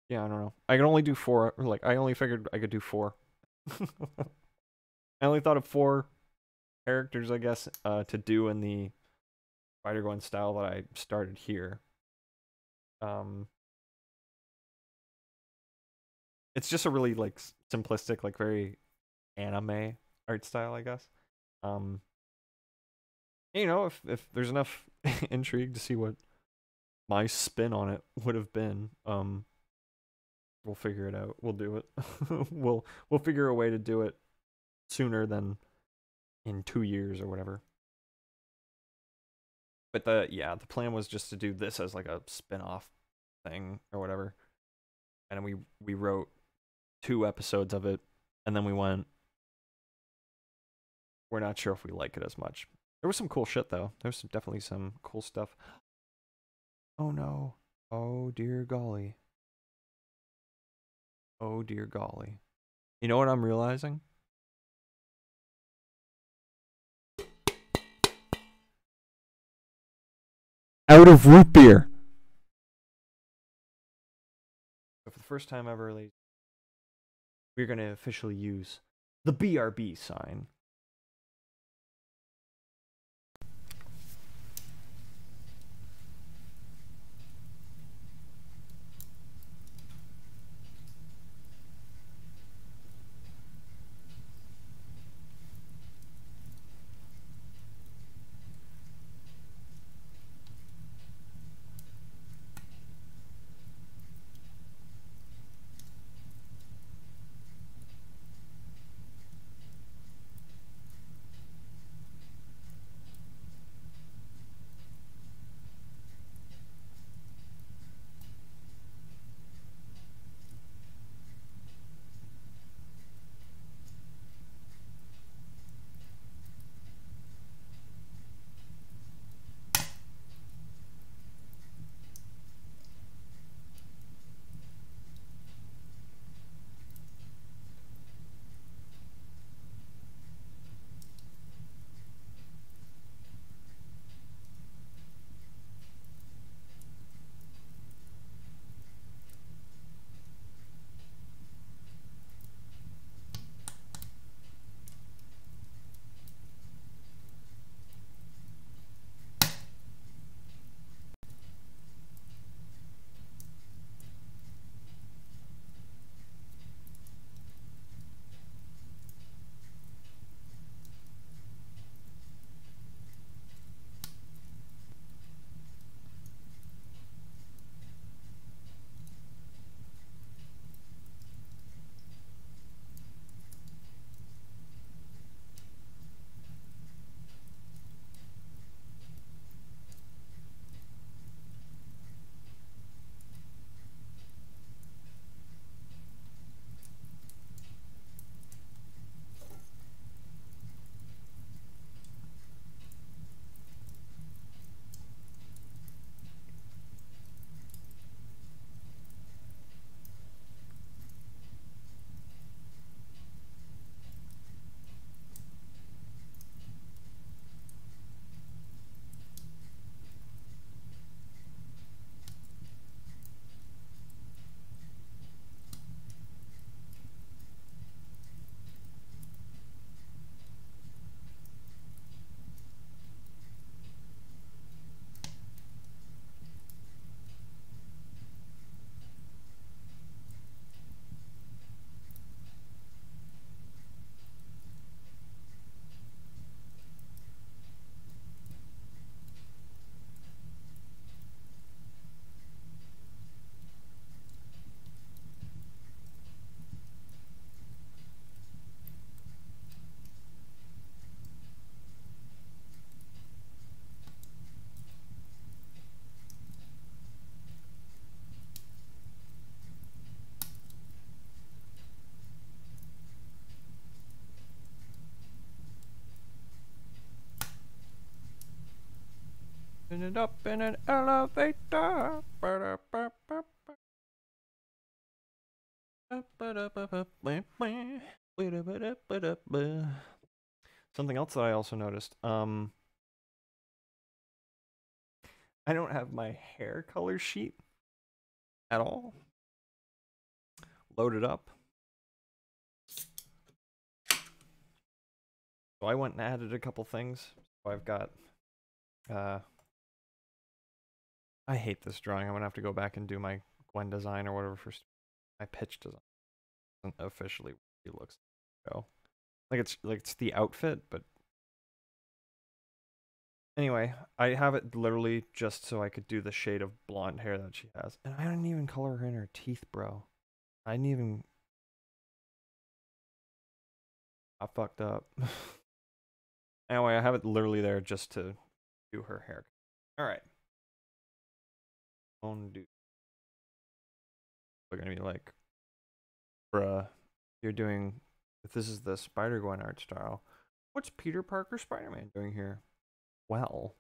yeah, I don't know. I could only do 4. Like, I only figured I could do 4. I only thought of 4 characters, I guess, to do in the Spider-Gwen style that I started here. It's just a really like simplistic, like very anime art style, I guess. You know, if there's enough intrigue to see what my spin on it would have been, we'll figure it out. We'll do it. We'll figure a way to do it sooner than in 2 years or whatever. But the plan was just to do this as like a spin-off thing or whatever. And we wrote 2 episodes of it, and then we went, we're not sure if we like it as much. There was some cool shit, though. There was definitely some cool stuff. Oh, no. Oh, dear golly. Oh, dear golly. You know what I'm realizing? Out of root beer. So for the first time ever, ladies, we're going to officially use the BRB sign. Open it up in an elevator. Something else that I also noticed. I don't have my hair color sheet at all loaded up. So I went and added a couple things. So I've got, I hate this drawing. I'm gonna have to go back and do my Gwen design or whatever for my pitch design. It doesn't officially really look like it's the outfit, but anyway, I have it literally just so I could do the shade of blonde hair that she has, and I didn't even color her in her teeth, bro. I didn't even. I fucked up. Anyway, I have it literally there just to do her hair. All right. We're gonna be like, bruh, you're doing. If this is the Spider-Gwen art style, what's Peter Parker Spider-Man doing here? Well.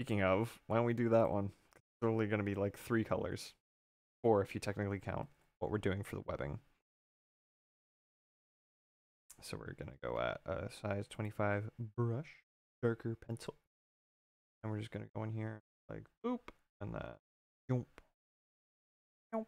Speaking of, why don't we do that one? It's only going to be like 3 colors. 4 if you technically count what we're doing for the webbing. So we're going to go at a size 25 brush, darker pencil. And we're just going to go in here like boop, and that. Yomp. Yomp.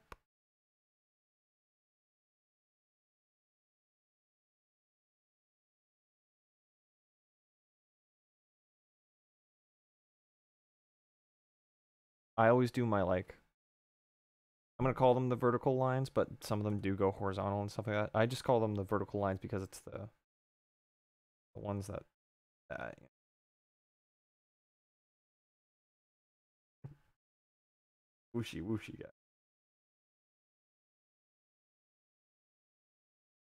I always do my, like, I'm going to call them the vertical lines, but some of them do go horizontal and stuff like that. I just call them the vertical lines because it's the ones that, whooshy guy.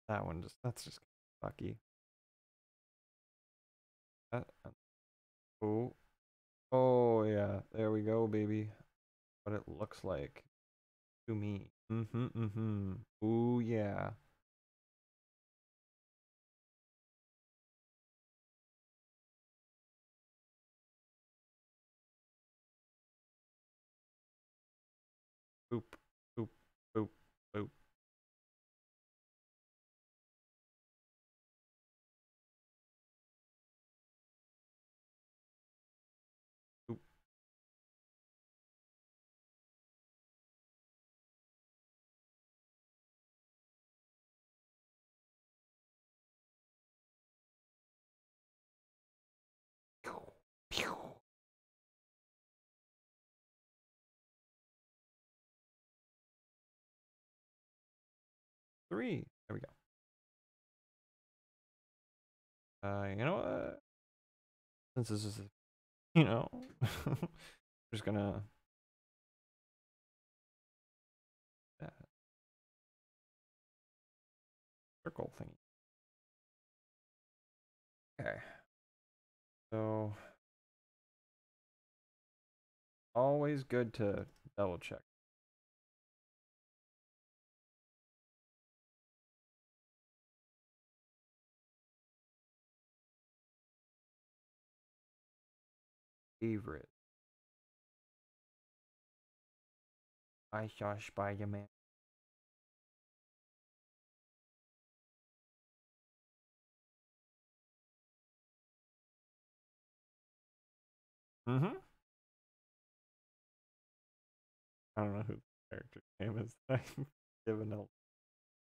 That one just, that's just lucky. Oh. Oh yeah, there we go, baby. What it looks like to me. Ooh yeah. Boop, boop, boop, boop. Three. There we go. You know what? Since this is, you know, I'm just gonna. That circle thingy. Okay. So. Always good to double check. Favorite. I saw Spider-Man. I don't know who the character's name is that I'm giving a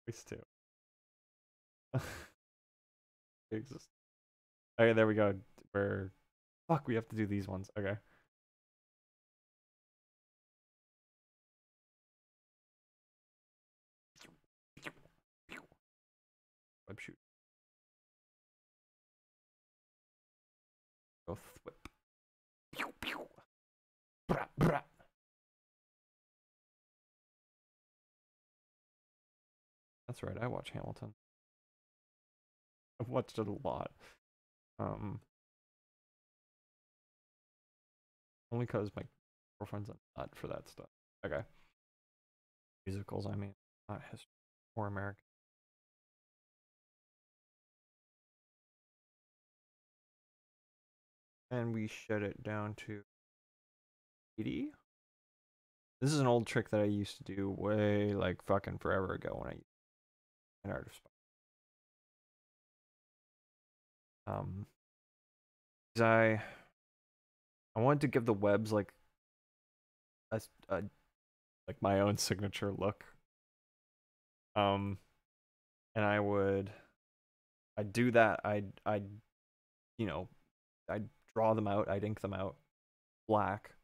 voice to. Okay, there we go. We're fuck, we have to do these ones. Okay. Web shoot. Go whip. Pew pew. Bra bra. That's right. I watch Hamilton. I've watched it a lot. Only because my girlfriend's a nut for that stuff. Okay. musicals, I mean, not history or American. And we shut it down to 80. This is an old trick that I used to do way like fucking forever ago when I used an Art of Spider. I wanted to give the webs like a like my own signature look. And I'd do that. I'd draw them out, I'd ink them out black,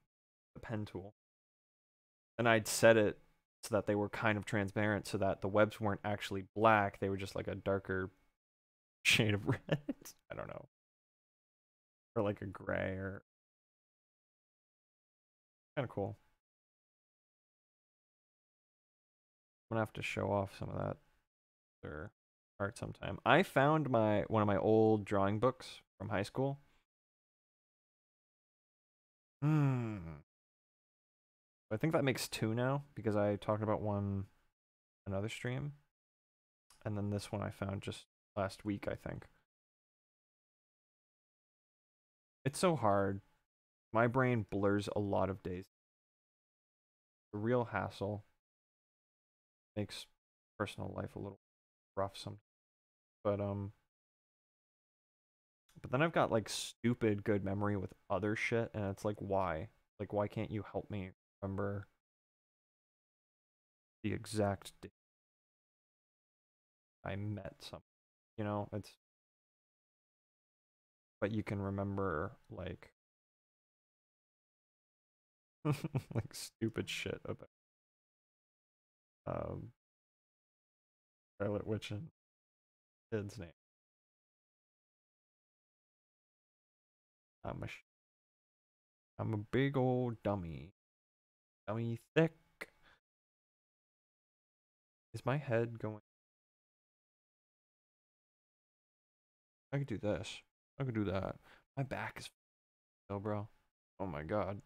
the pen tool, and I'd set it so that they were kind of transparent, so that the webs weren't actually black, they were just like a darker shade of red. I don't know, or like a gray, or kind of cool. I'm gonna have to show off some of that or art sometime. I found one of my old drawing books from high school. I think that makes two now, because I talked about one another stream, and then this one I found just last week, I think. It's so hard. My brain blurs a lot of days. The real hassle makes personal life a little rough sometimes. But then I've got like stupid good memory with other shit, and it's like, why? Like, why can't you help me remember the exact date I met someone? You know, it's... But you can remember like... like stupid shit about... Scarlet Witch and kid's name. I'm a big old dummy. Dummy thick. Is my head going? I could do this. I could do that. My back is still, bro. Oh my god.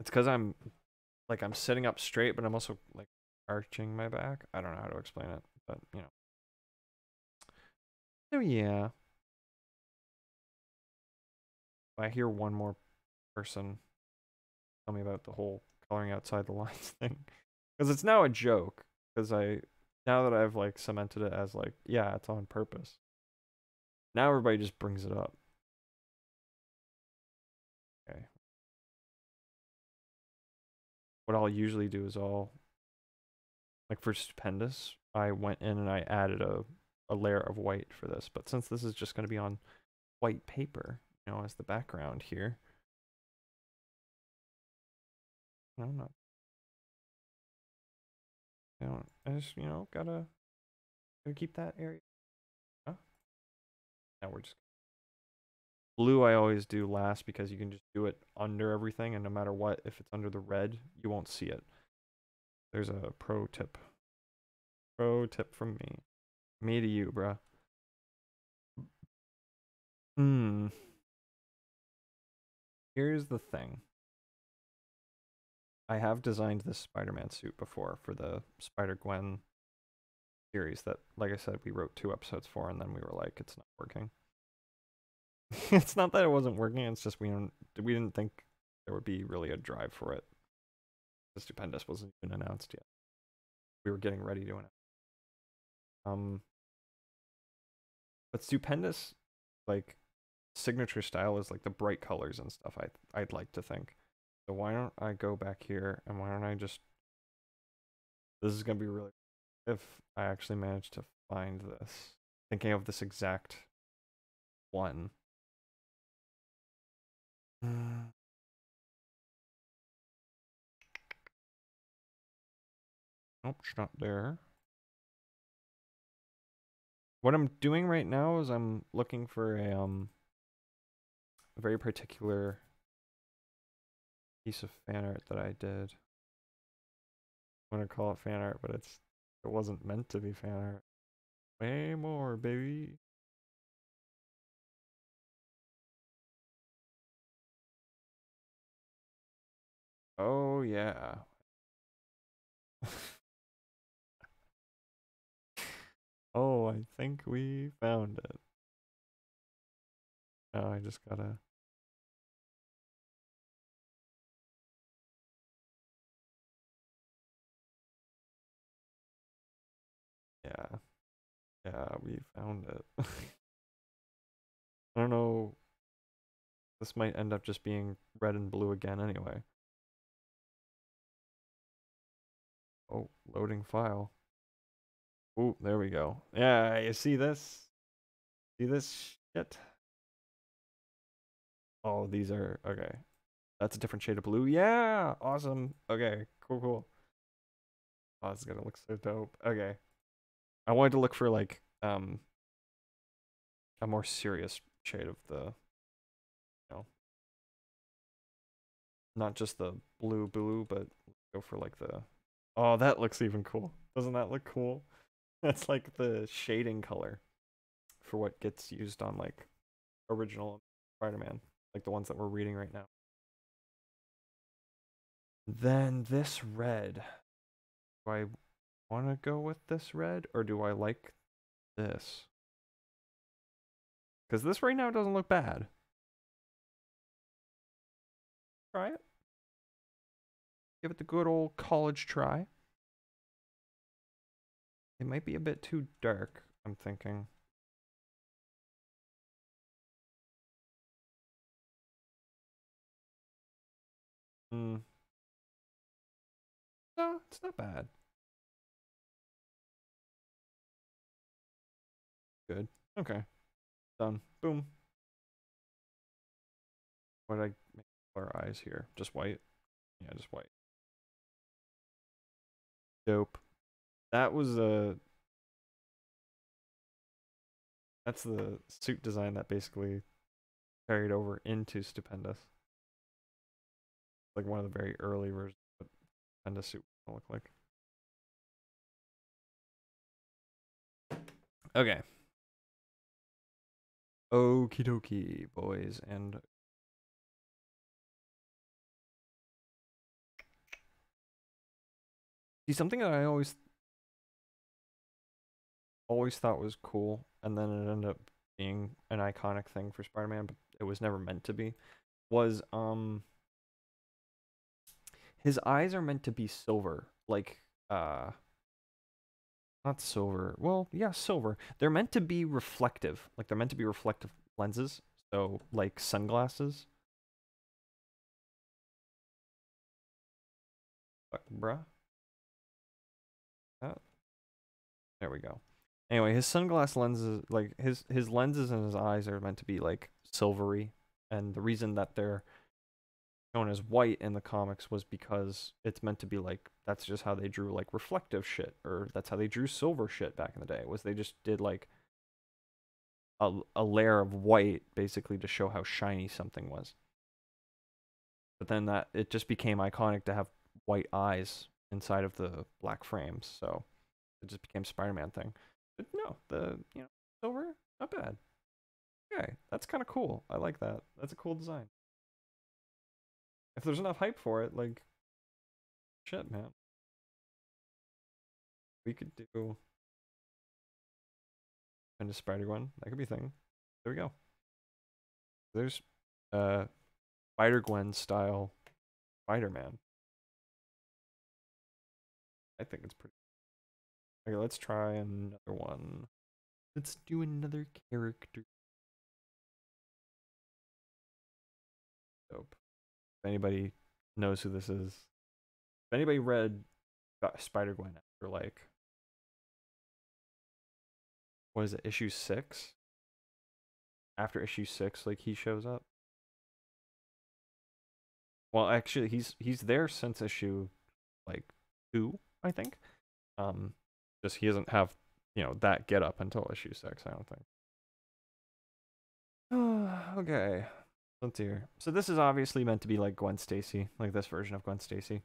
It's because I'm sitting up straight, but I'm also like arching my back. I don't know how to explain it, but you know. So yeah. I hear one more person tell me about the whole coloring outside the lines thing, because it's now a joke, because now that I've like cemented it as like, yeah, it's on purpose, now everybody just brings it up. Okay, what I'll usually do is I'll like, for Stupendous, I went in and I added a layer of white for this, but since this is just going to be on white paper as the background here. I just gotta keep that area. Huh? Now we're just blue. I always do last, because you can just do it under everything, and no matter what, if it's under the red, you won't see it. There's a pro tip. Pro tip from me. Me to you, bruh. Here's the thing. I have designed this Spider-Man suit before for the Spider-Gwen series that, like I said, we wrote 2 episodes for, and then we were like, it's not working. It's not that it wasn't working, it's just we didn't think there would be really a drive for it. The Stupendous wasn't even announced yet. We were getting ready to announce it. But Stupendous, like... signature style is like the bright colors and stuff, I'd like to think. So why don't I go back here, and why don't I just... This is going to be really... If I actually manage to find this. Thinking of this exact one. Nope, it's not there. What I'm doing right now is I'm looking for a very particular piece of fan art that I did. I'm gonna call it fan art, but it wasn't meant to be fan art. Way more, baby. Oh yeah. Oh, I think we found it. Now I just gotta... Yeah, we found it. I don't know. This might end up just being red and blue again anyway. Oh, loading file. Oh, there we go. Yeah, you see this? See this shit? Oh, these are... Okay. That's a different shade of blue. Yeah! Awesome. Okay, cool, cool. Oh, this is gonna look so dope. Okay. I wanted to look for, like, a more serious shade of the, you know, not just the blue, but go for, like, the... Oh, that looks even cool. Doesn't that look cool? That's, like, the shading color for what gets used on, like, original Spider-Man, like the ones that we're reading right now. Then this red. Do I want to go with this red, or do I like this? Because this right now doesn't look bad. Try it. Give it the good old college try. It might be a bit too dark, I'm thinking. No, it's not bad. Good. Okay. Done. Boom. What did I make our eyes here? Just white? Yeah, just white. Dope. That was a... That's the suit design that basically carried over into Stupendous. Like one of the very early versions of what Stupendous suit would look like. Okay. Okie dokie, boys and... See, something that I always thought was cool, and then it ended up being an iconic thing for Spider-Man, but it was never meant to be, was, his eyes are meant to be silver. Like, not silver. Well, yeah, silver. They're meant to be reflective. Like, they're meant to be reflective lenses. So, like, sunglasses. Fuck, bruh. Oh. There we go. Anyway, his sunglass lenses, like, his lenses and his eyes are meant to be, like, silvery. And the reason that they're shown as white in the comics was because it's meant to be, like, that's just how they drew, like, reflective shit, or that's how they drew silver shit back in the day, was they just did, like, a layer of white, basically, to show how shiny something was. But then that, it just became iconic to have white eyes inside of the black frames, so it just became Spider-Man thing. But no, the, you know, silver, not bad. Okay, that's kind of cool. I like that. That's a cool design. If there's enough hype for it, like, shit, man. We could do... And a Spider-Gwen, that could be a thing. There we go. There's, Spider-Gwen style Spider-Man. I think it's pretty... Okay, let's try another one. Let's do another character. Dope. If anybody knows who this is, if anybody read Spider-Gwen after, like, what is it, issue 6? After issue 6, like, he shows up. Well, actually, he's there since issue, like, 2. I think, just he doesn't have, you know, that get up until issue 6. I don't think. Okay, let's hear. So this is obviously meant to be like Gwen Stacy, like this version of Gwen Stacy.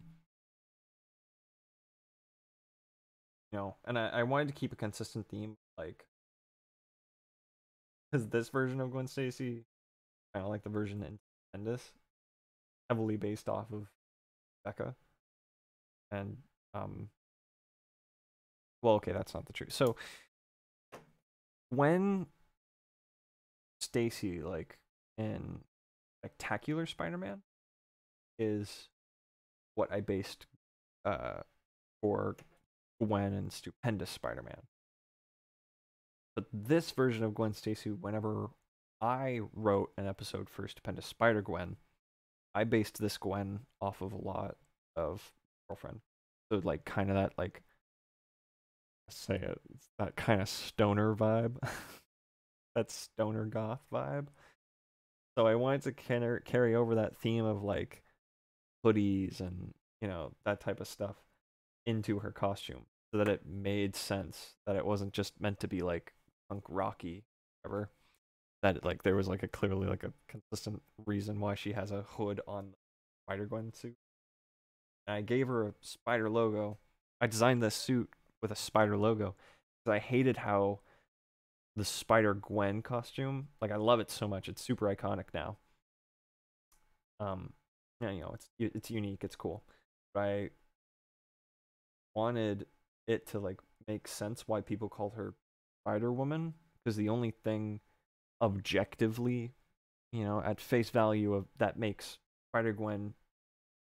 You know, and I wanted to keep a consistent theme, like, because this version of Gwen Stacy, kind of like the version in Stupendous, heavily based off of Becca, and Well, okay, that's not the truth. So when Stacy, like in Spectacular Spider-Man, is what I based for Gwen and Stupendous Spider-Man. But this version of Gwen Stacy, whenever I wrote an episode for Stupendous Spider-Gwen, I based this Gwen off of a lot of Girlfriend. So like kind of that, like, say it, it's that kind of stoner vibe. That stoner goth vibe. So I wanted to carry over that theme of like hoodies and, you know, that type of stuff into her costume, so that it made sense, that it wasn't just meant to be like punk rocky, whatever. That it, like, there was like a clearly like a consistent reason why she has a hood on the Spider-Gwen suit. And I gave her a spider logo. I designed this suit with a spider logo because I hated how the Spider-Gwen costume, like, I love it so much. It's super iconic now. Yeah, you know, it's unique, it's cool. But I wanted it to like make sense why people called her Spider-Woman, because the only thing objectively, you know, at face value of that makes Spider-Gwen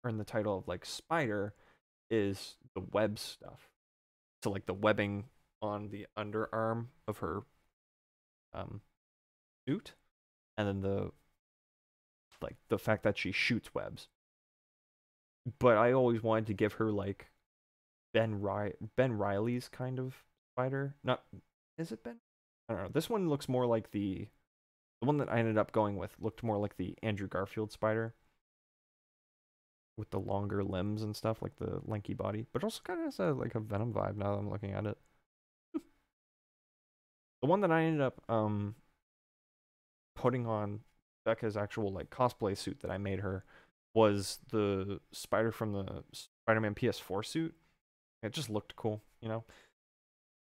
earn the title of like spider is the web stuff. So like the webbing on the underarm of her suit, and then the like the fact that she shoots webs. But I always wanted to give her like Ben Reilly's kind of spider. Not, is it Ben? I don't know. This one looks more like the one that I ended up going with looked more like the Andrew Garfield spider, with the longer limbs and stuff, like the lanky body, but also kind of has a, like a Venom vibe now that I'm looking at it. The one that I ended up putting on Becca's actual like cosplay suit that I made her was the spider from the Spider-Man PS4 suit. It just looked cool, you know.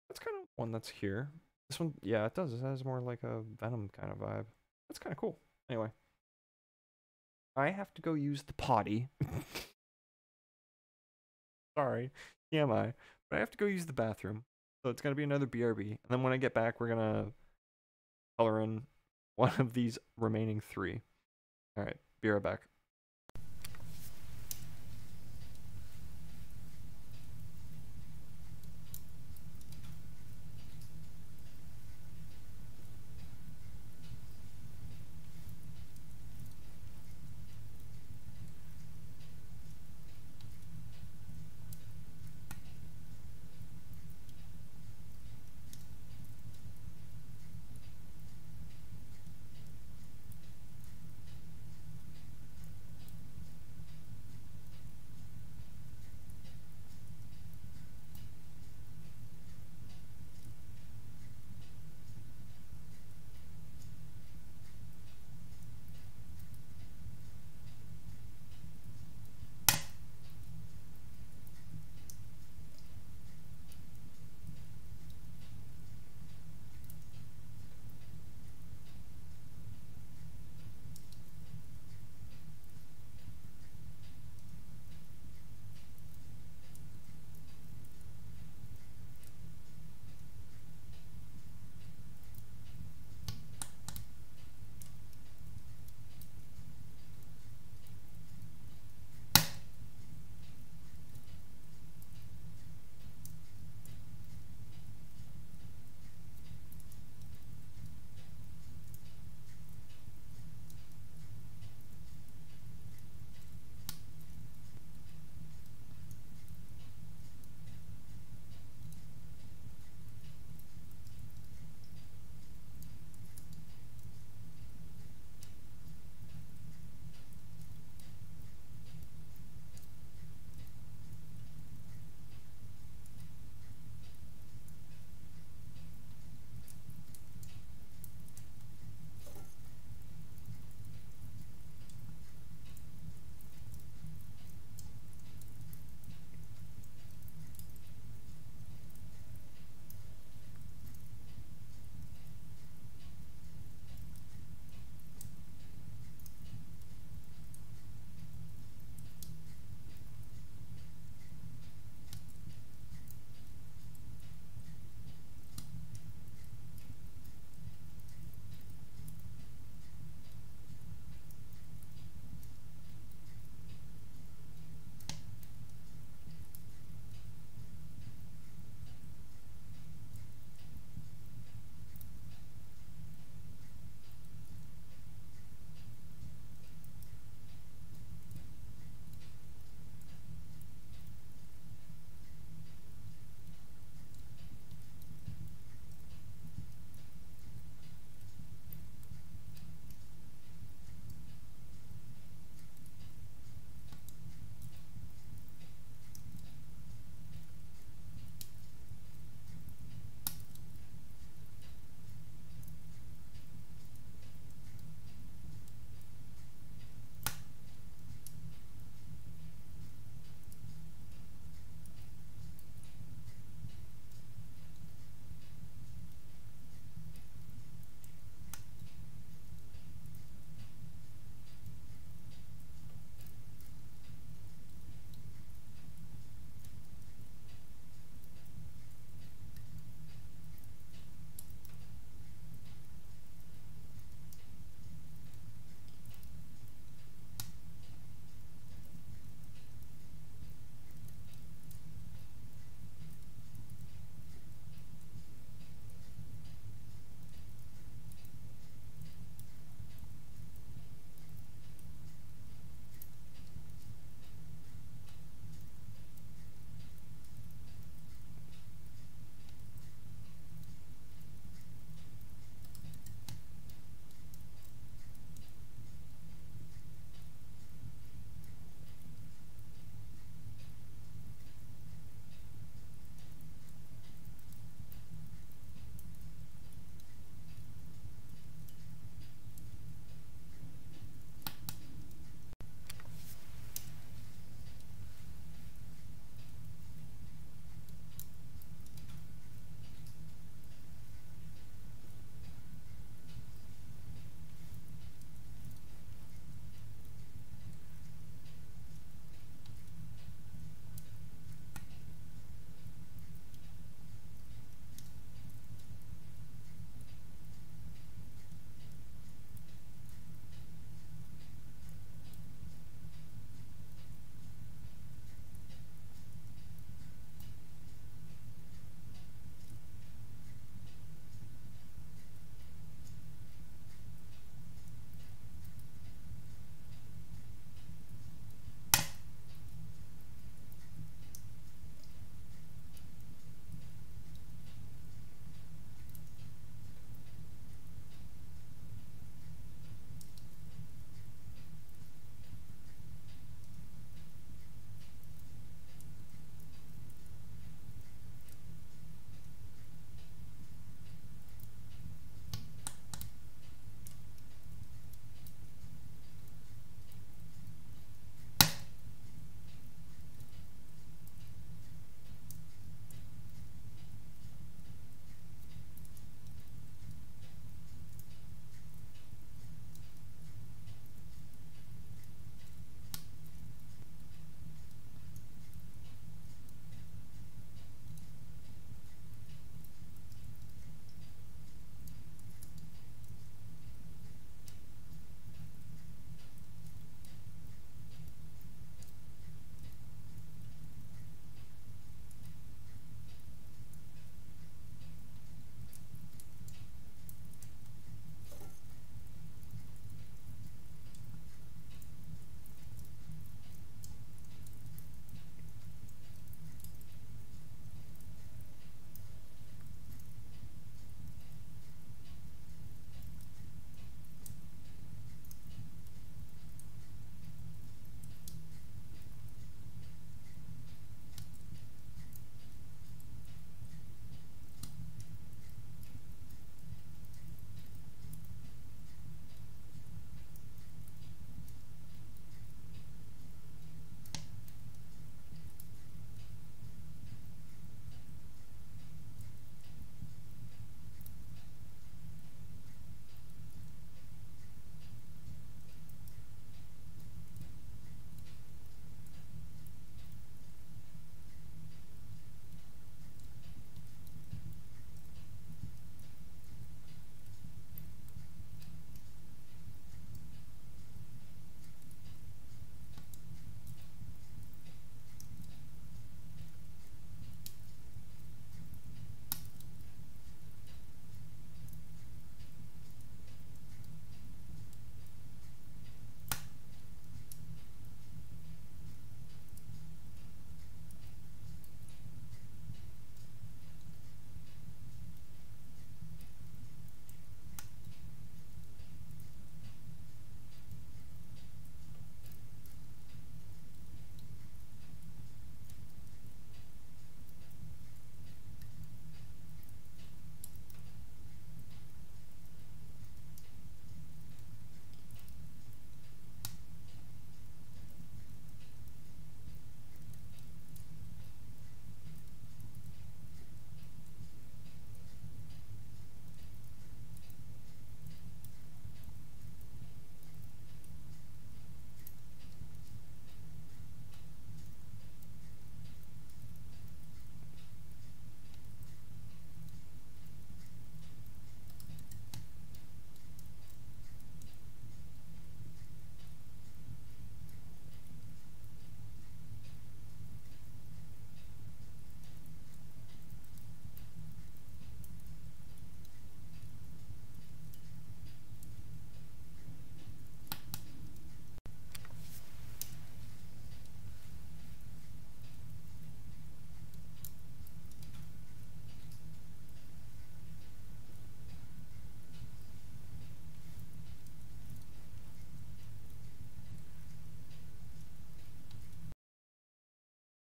That's kind of one that's here. This one, yeah, it does. It has more like a Venom kind of vibe. That's kind of cool. Anyway, I have to go use the potty. Sorry, TMI. But I have to go use the bathroom. So it's going to be another BRB. And then when I get back, we're going to color in one of these remaining three. All right, be right back.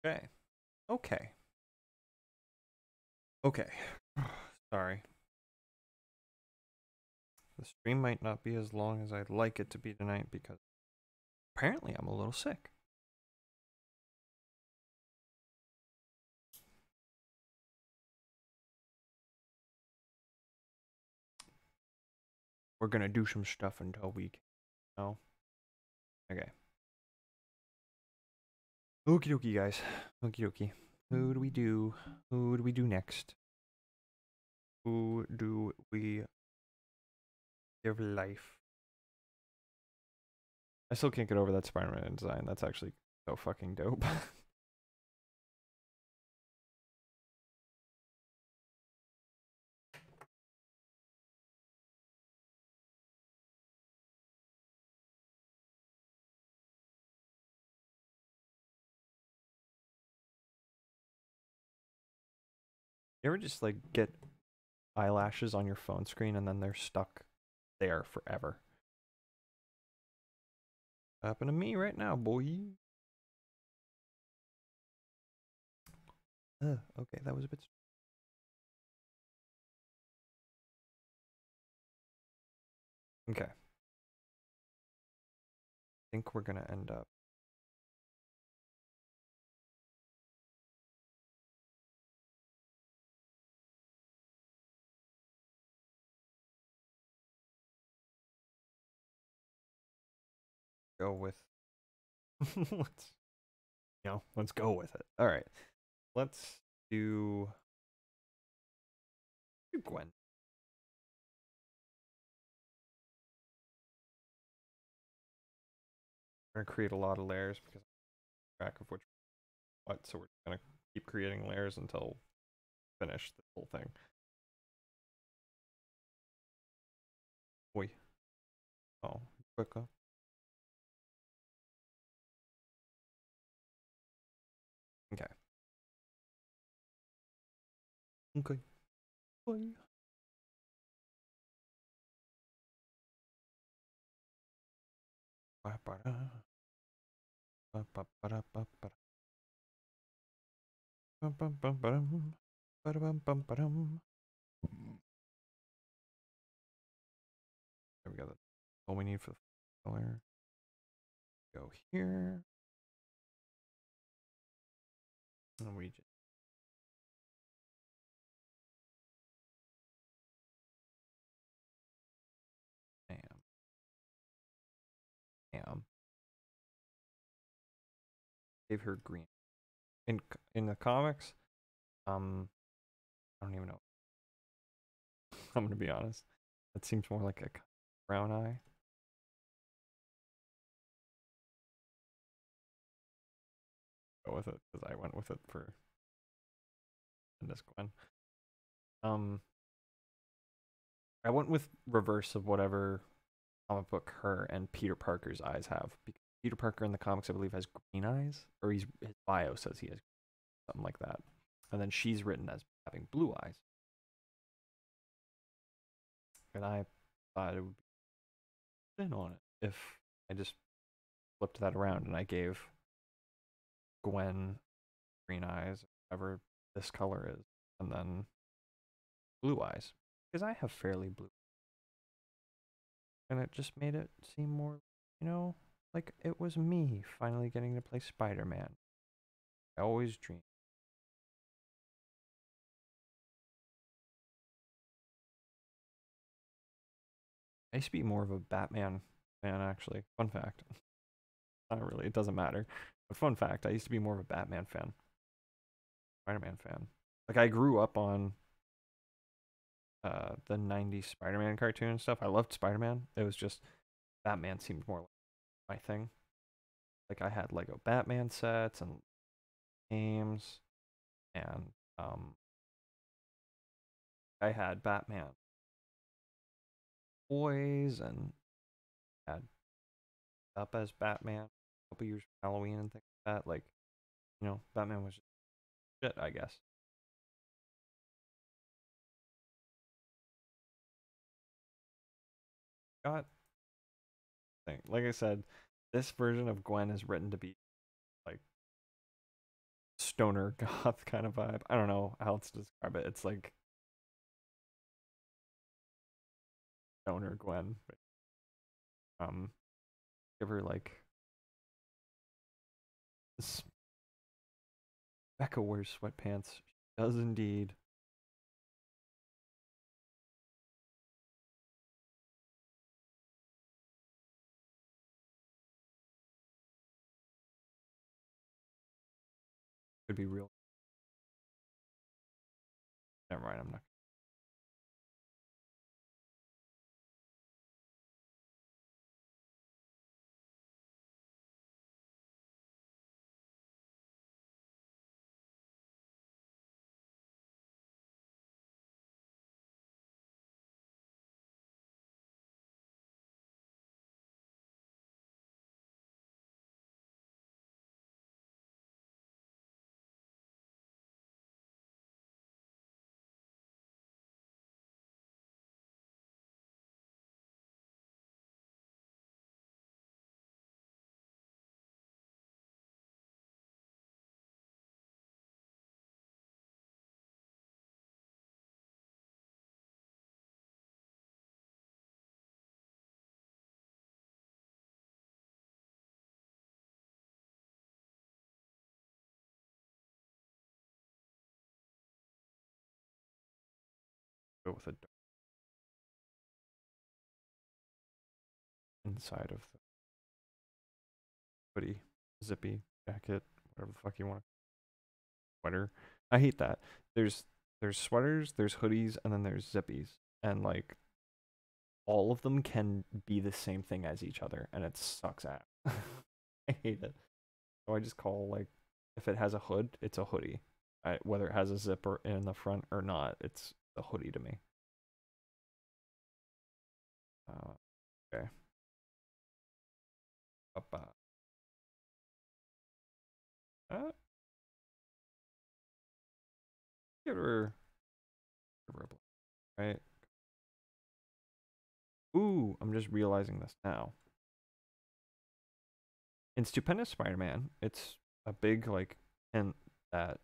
Okay. Sorry. The stream might not be as long as I'd like it to be tonight because apparently I'm a little sick. We're gonna do some stuff until we can. No? Okay. Okie dokie, guys. Okie dokie. Who do we do? Who do we do next? Who do we give life? I still can't get over that Spider-Man design. That's actually so fucking dope. You ever just like get eyelashes on your phone screen and then they're stuck there forever? Happened to me right now, boy. Okay, that was a bit. Okay. I think we're gonna end up. Go with let's go with it. All right, let's do Gwen. We're gonna create a lot of layers because I'm track of which what, so we're gonna keep creating layers until we finish the whole thing. Oi. Oh, Becca. Okay. Bye. There we go. That's all we need for the color. Go here. And we just gave her green in the comics. I don't even know. I'm gonna be honest. That seems more like a brown eye. Go with it because I went with it for this one. I went with reverse of whatever comic book her and Peter Parker's eyes have. Because Peter Parker in the comics, I believe, has green eyes, or his bio says he has something like that. And then she's written as having blue eyes. And I thought it would be thin on it if I just flipped that around and I gave Gwen green eyes, whatever this color is, and then blue eyes. Because I have fairly blue eyes. And it just made it seem more, you know, like it was me finally getting to play Spider-Man. I always dreamed. I used to be more of a Batman fan, actually. Fun fact. Not really, it doesn't matter. But fun fact, I used to be more of a Batman fan. Spider-Man fan. Like, I grew up on the 90s Spider-Man cartoon and stuff. I loved Spider-Man. It was just Batman seemed more like my thing. Like I had Lego Batman sets and games, and I had Batman toys and had up as Batman a couple years for Halloween and things like that. Like, you know, Batman was just shit, I guess. Got thing. Like I said, this version of Gwen is written to be like stoner goth kind of vibe. I don't know how else to describe it. It's like stoner Gwen. Give her like this. Becca wears sweatpants. She does indeed. Could be real. Never mind, I'm not. With a inside of the hoodie, zippy jacket, whatever the fuck you want. Sweater. I hate that. There's sweaters, there's hoodies, and then there's zippies, and like all of them can be the same thing as each other, and it sucks ass. I hate it. So I just call, like, if it has a hood, it's a hoodie. Whether it has a zipper in the front or not, it's a hoodie to me. Okay. Give her a, right? Ooh, I'm just realizing this now. In Stupendous Spider-Man, it's a big like hint that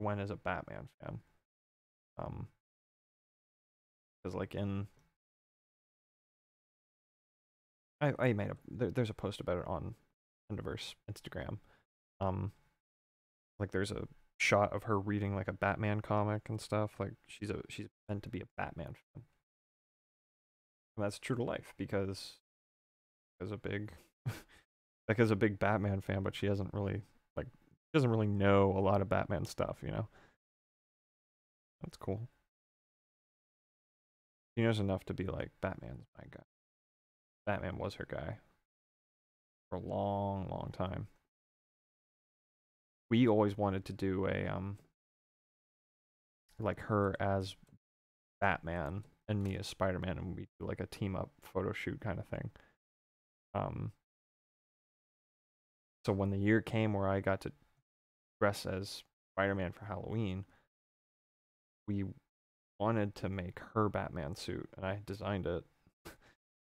Gwen is a Batman fan. Because, like, in... I made a... There's a post about it on Universe Instagram. Like, there's a shot of her reading, like, a Batman comic and stuff. Like, she's meant to be a Batman fan. And that's true to life, because... Becca's a big Batman fan, but she hasn't really, like... She doesn't really know a lot of Batman stuff, you know? That's cool. She knows enough to be like, Batman's my guy. Batman was her guy for a long, long time. We always wanted to do a, like her as Batman and me as Spider-Man, and we do like a team up photo shoot kind of thing. So when the year came where I got to dress as Spider-Man for Halloween, we wanted to make her Batman suit, and I designed it.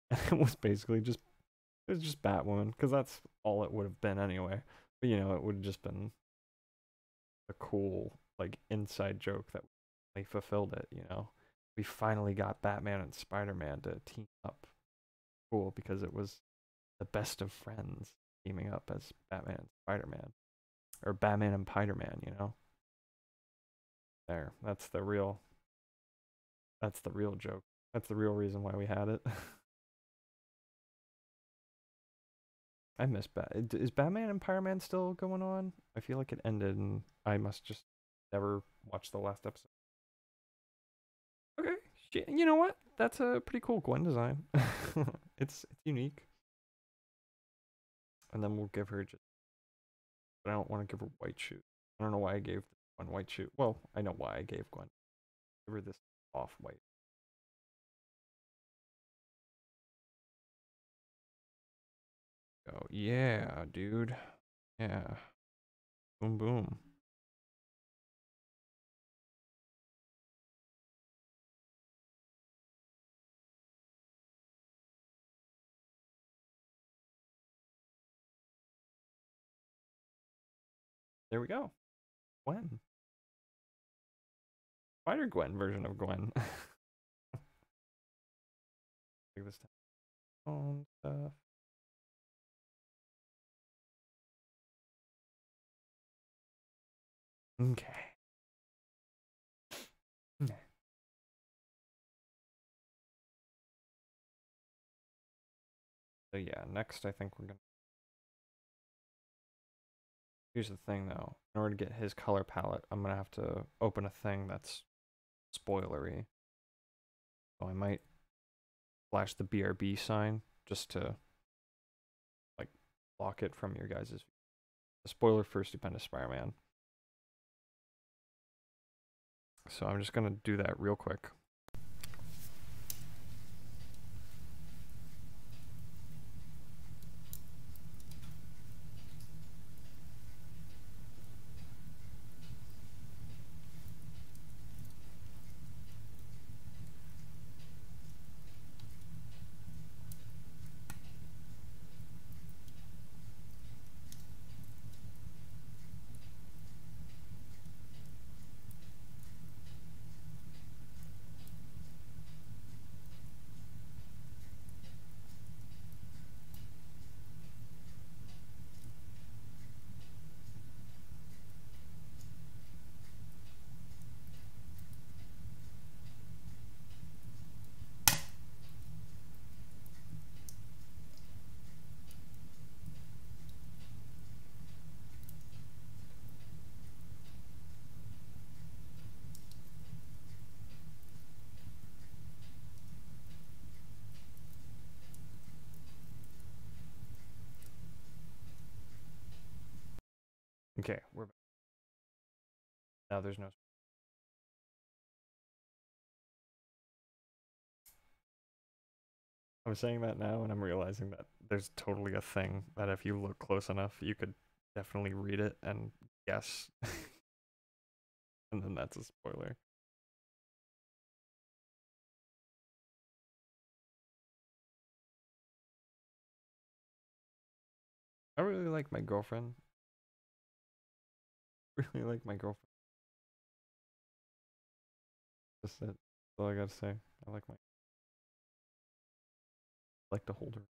And it was basically just, it was just Batwoman, because that's all it would have been anyway. But, you know, it would have just been a cool, like, inside joke that we fulfilled it, you know? We finally got Batman and Spider-Man to team up. Cool, because it was the best of friends teaming up as Batman and Spider-Man. Or Batman and Spider-Man, you know? There, that's the real... That's the real joke. That's the real reason why we had it. I miss Batman. Is Batman and Pyroman still going on? I feel like it ended and I must just never watch the last episode. Okay. You know what? That's a pretty cool Gwen design. It's unique. And then we'll give her just... But I don't want to give her white shoe. I don't know why I gave Gwen white shoe. Well, I know why I gave Gwen. Give her this off-white. Oh yeah, dude. Yeah. Boom boom. There we go. Gwen. Spider-Gwen version of Gwen. This time. Own stuff. Okay. So yeah, next I think we're gonna... Here's the thing though, in order to get his color palette, I'm gonna have to open a thing that's spoilery. So I might flash the BRB sign just to like block it from your guys'. The spoiler for Stupendous Spider-Man. So I'm just gonna do that real quick. Okay, we're back. Now there's no... I'm saying that now and I'm realizing that there's totally a thing that if you look close enough, you could definitely read it and guess. And then that's a spoiler. I really like my girlfriend. That's it. That's all I gotta say. I like my... I like to hold her.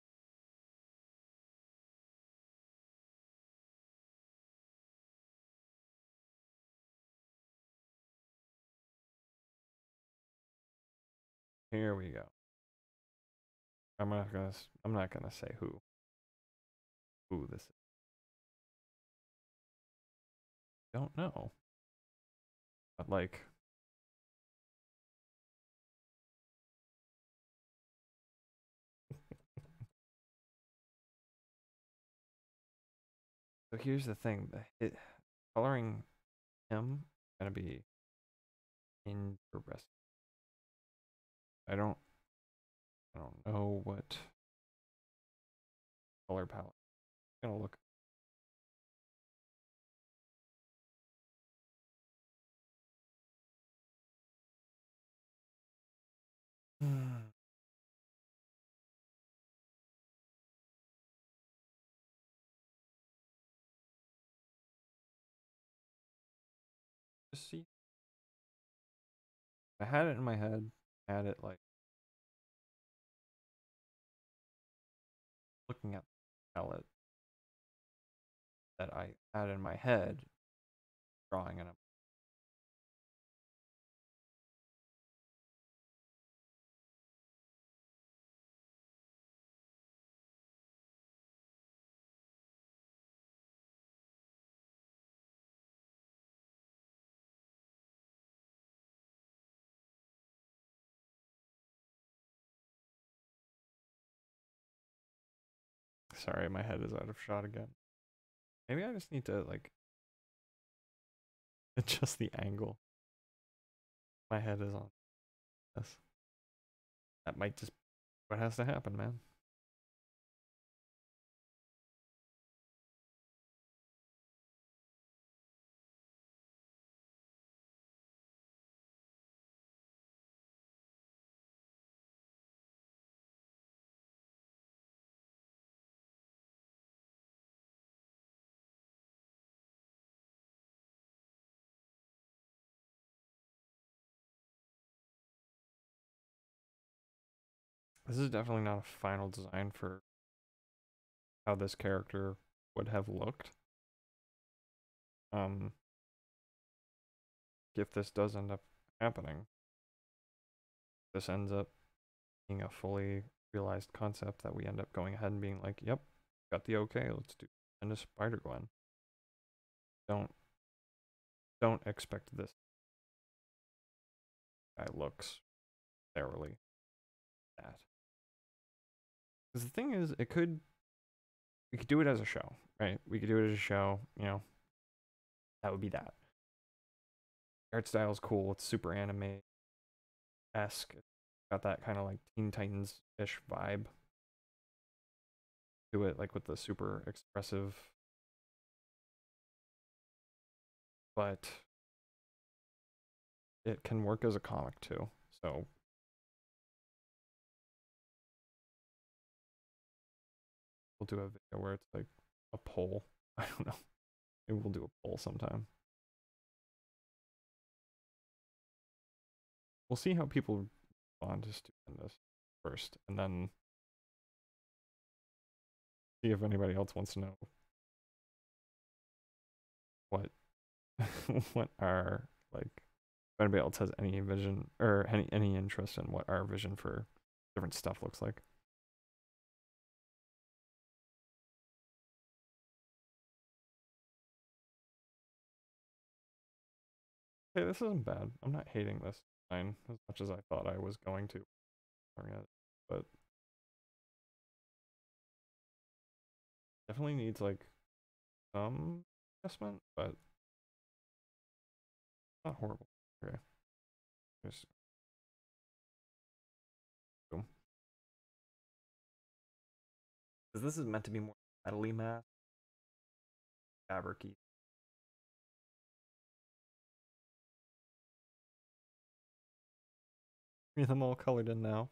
Here we go. I'm not gonna say who this is. Don't know, but like so here's the thing, coloring him is gonna be interesting. I don't know what color palette it's gonna look. Just see, I had it in my head. I had it like looking at the palette that I had in my head, drawing it up. Sorry, my head is out of shot again. Maybe I just need to, like, adjust the angle. My head is on this. That might just be what has to happen, man. This is definitely not a final design for how this character would have looked. If this does end up happening, this ends up being a fully realized concept that we end up going ahead and being like, yep, got the okay, let's do a Spider-Gwen. Don't expect this guy looks fairly that. Because the thing is, it could, we could do it as a show, right? We could do it as a show, you know, that would be that. Art style is cool, it's super anime-esque, got that kind of like Teen Titans-ish vibe to it, like with the super expressive. But it can work as a comic too, so. We'll do a video where it's like a poll. I don't know. Maybe we'll do a poll sometime. We'll see how people respond to Stupendous first, and then see if anybody else wants to know what. What our, like, if anybody else has any vision or any interest in what our vision for different stuff looks like. Hey, this isn't bad. I'm not hating this design as much as I thought I was going to, but definitely needs like some adjustment, but not horrible. Okay. Just boom. Because this is meant to be more metally mass, fabricy. I'm all colored in now.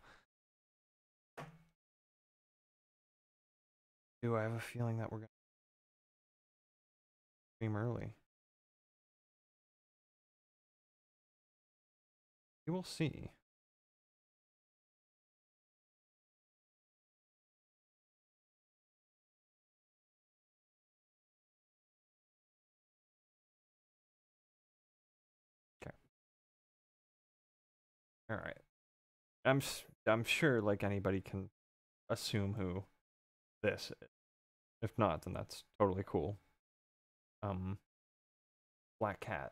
Do I have a feeling that we're gonna stream early? We will see. Okay. All right. I'm sure like anybody can assume who this is. If not, then that's totally cool. Black Cat.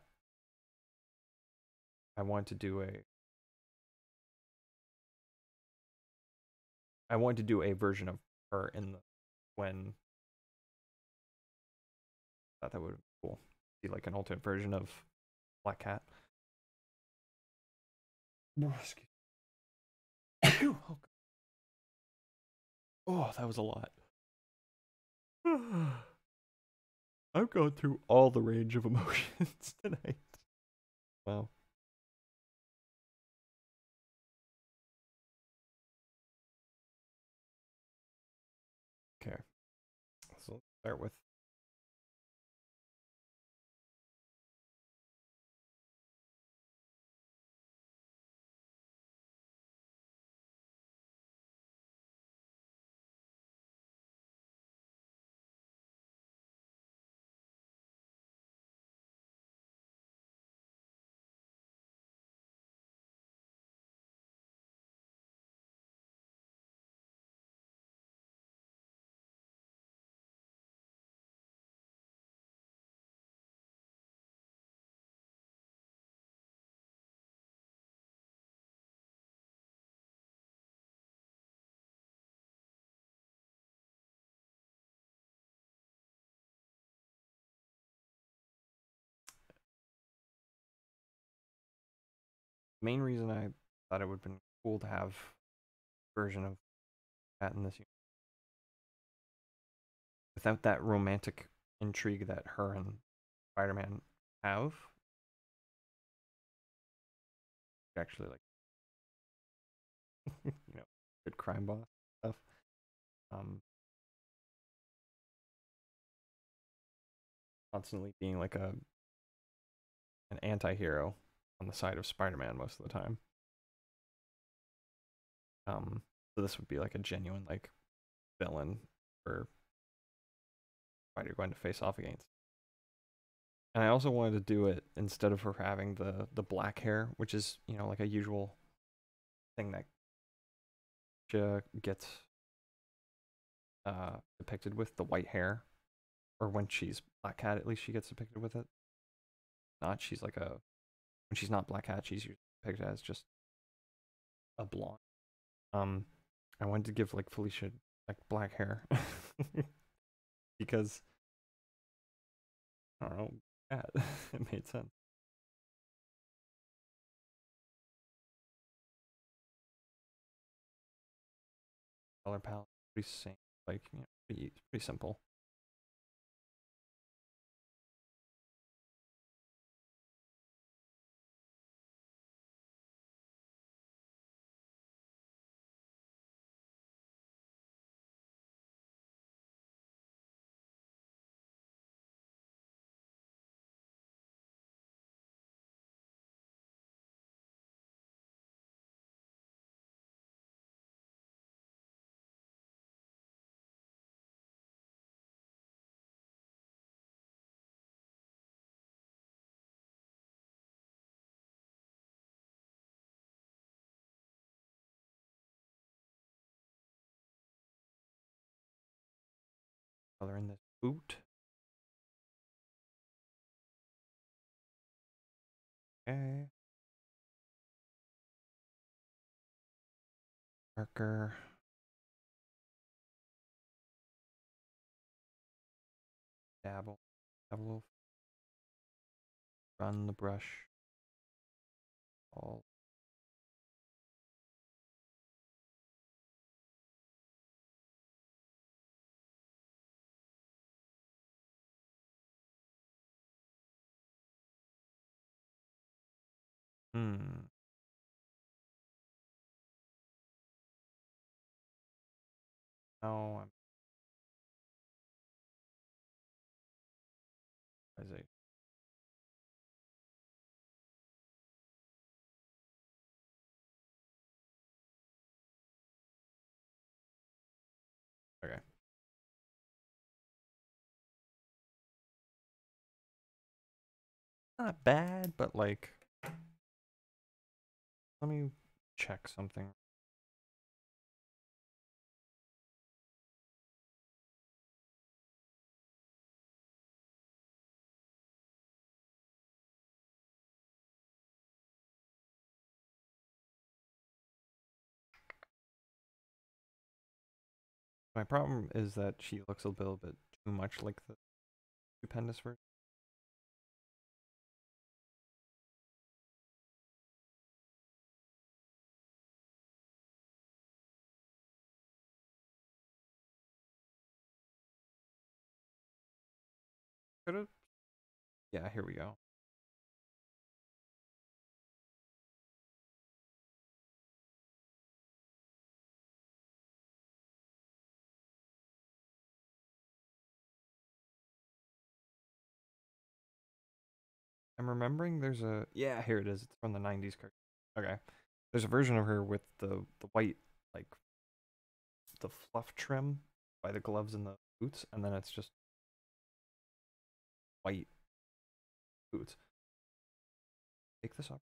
I want to do a version of her in the when. I thought that would be cool. Be like an alternate version of Black Cat. Excuse me. Oh, that was a lot. I've gone through all the range of emotions tonight. Wow. Start with main reason I thought it would have been cool to have a version of that in this universe. Without that romantic intrigue that her and Spider-Man have. Actually, like, you know, good crime boss stuff. Constantly being like an anti-hero. On the side of Spider-Man most of the time. So this would be like a genuine like villain for Spider-Gwen to face off against. And I also wanted to do it instead of her having the black hair, which is, you know, like a usual thing that gets depicted with the white hair. Or when she's Black Cat, at least she gets depicted with it. Not, she's like a... When she's not Black Cat, she's usually depicted as just a blonde. I wanted to give, like, Felicia, like, black hair. Because, I don't know, it made sense. Color palette, pretty same, like, you know, pretty simple. Color in this boot. Okay. Parker. Dabble. Dabble. Run the brush. All. No, I'm Isaac. Okay. Not bad, but like, let me check something. My problem is that she looks a little bit too much like the Stupendous version. Yeah, here we go. I'm remembering there's a, yeah, here it is. It's from the 90s cartoon. Okay. There's a version of her with the white, like, the fluff trim by the gloves and the boots, and then it's just white boots. Take this off.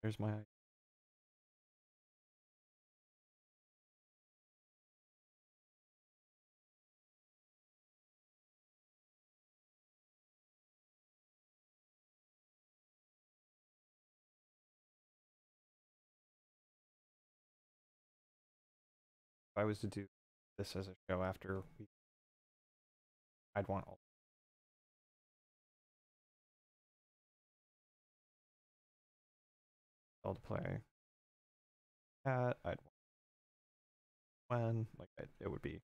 There's my... If I was to do this as a show after we, I'd want all. All to play. Cat, I'd want. When, like, it would be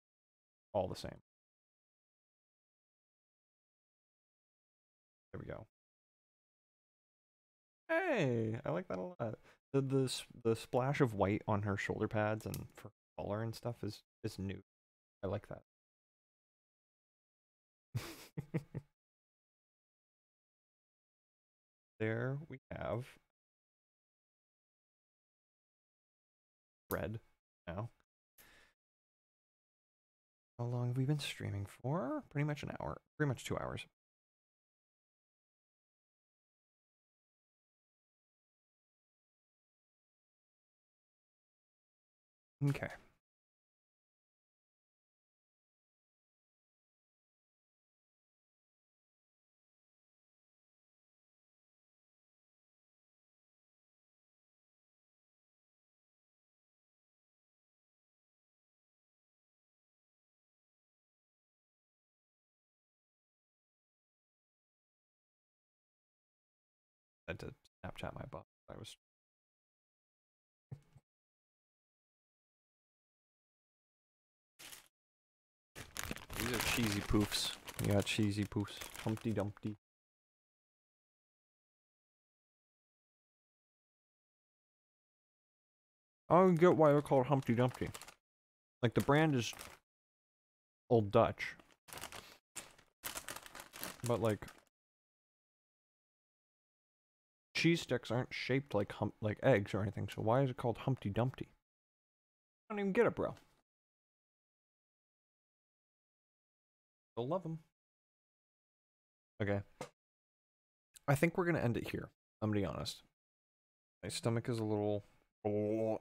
all the same. There we go. Hey, I like that a lot. The splash of white on her shoulder pads and for color and stuff is new. I like that. There we have Red now. How long have we been streaming for? Pretty much an hour. Pretty much 2 hours. Okay. I had to Snapchat my butt. I was. These are cheesy poofs. Yeah, cheesy poofs. Humpty Dumpty. I don't get why they're called Humpty Dumpty. Like, the brand is Old Dutch. But, like, cheese sticks aren't shaped like eggs or anything, so why is it called Humpty Dumpty? I don't even get it, bro. Still love them. Okay. I think we're gonna end it here. I'm gonna be honest. My stomach is a little. Oh.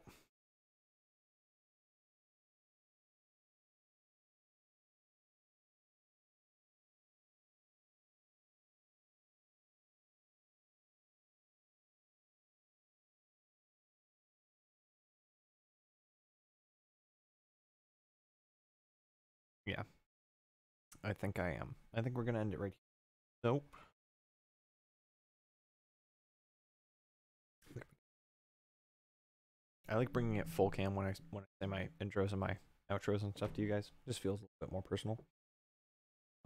Yeah, I think I am. I think we're going to end it right here. Nope. I like bringing it full cam when I say my intros and my outros and stuff to you guys. Just feels a little bit more personal.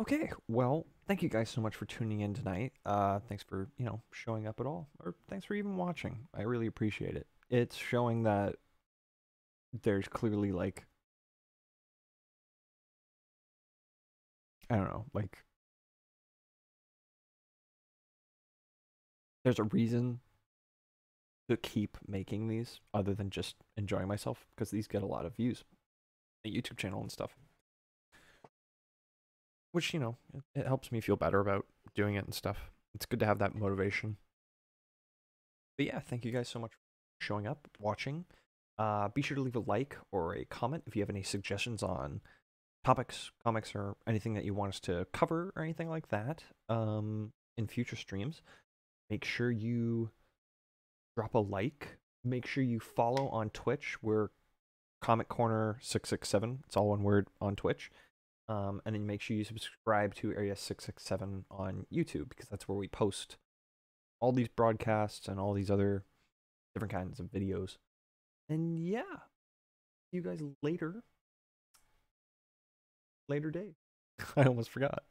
Okay, well, thank you guys so much for tuning in tonight. Thanks for, you know, showing up at all. Or thanks for even watching. I really appreciate it. It's showing that there's clearly, like, I don't know, like, there's a reason to keep making these other than just enjoying myself, because these get a lot of views on the YouTube channel and stuff, which, you know, it helps me feel better about doing it and stuff. It's good to have that motivation. But yeah, thank you guys so much for showing up, watching. Be sure to leave a like or a comment if you have any suggestions on topics, comics, or anything that you want us to cover or anything like that in future streams. Make sure you drop a like. Make sure you follow on Twitch. We're Comic Corner 667. It's all one word on Twitch. And then make sure you subscribe to Area 667 on YouTube, because that's where we post all these broadcasts and all these other different kinds of videos. And yeah, see you guys later. Later day. I almost forgot.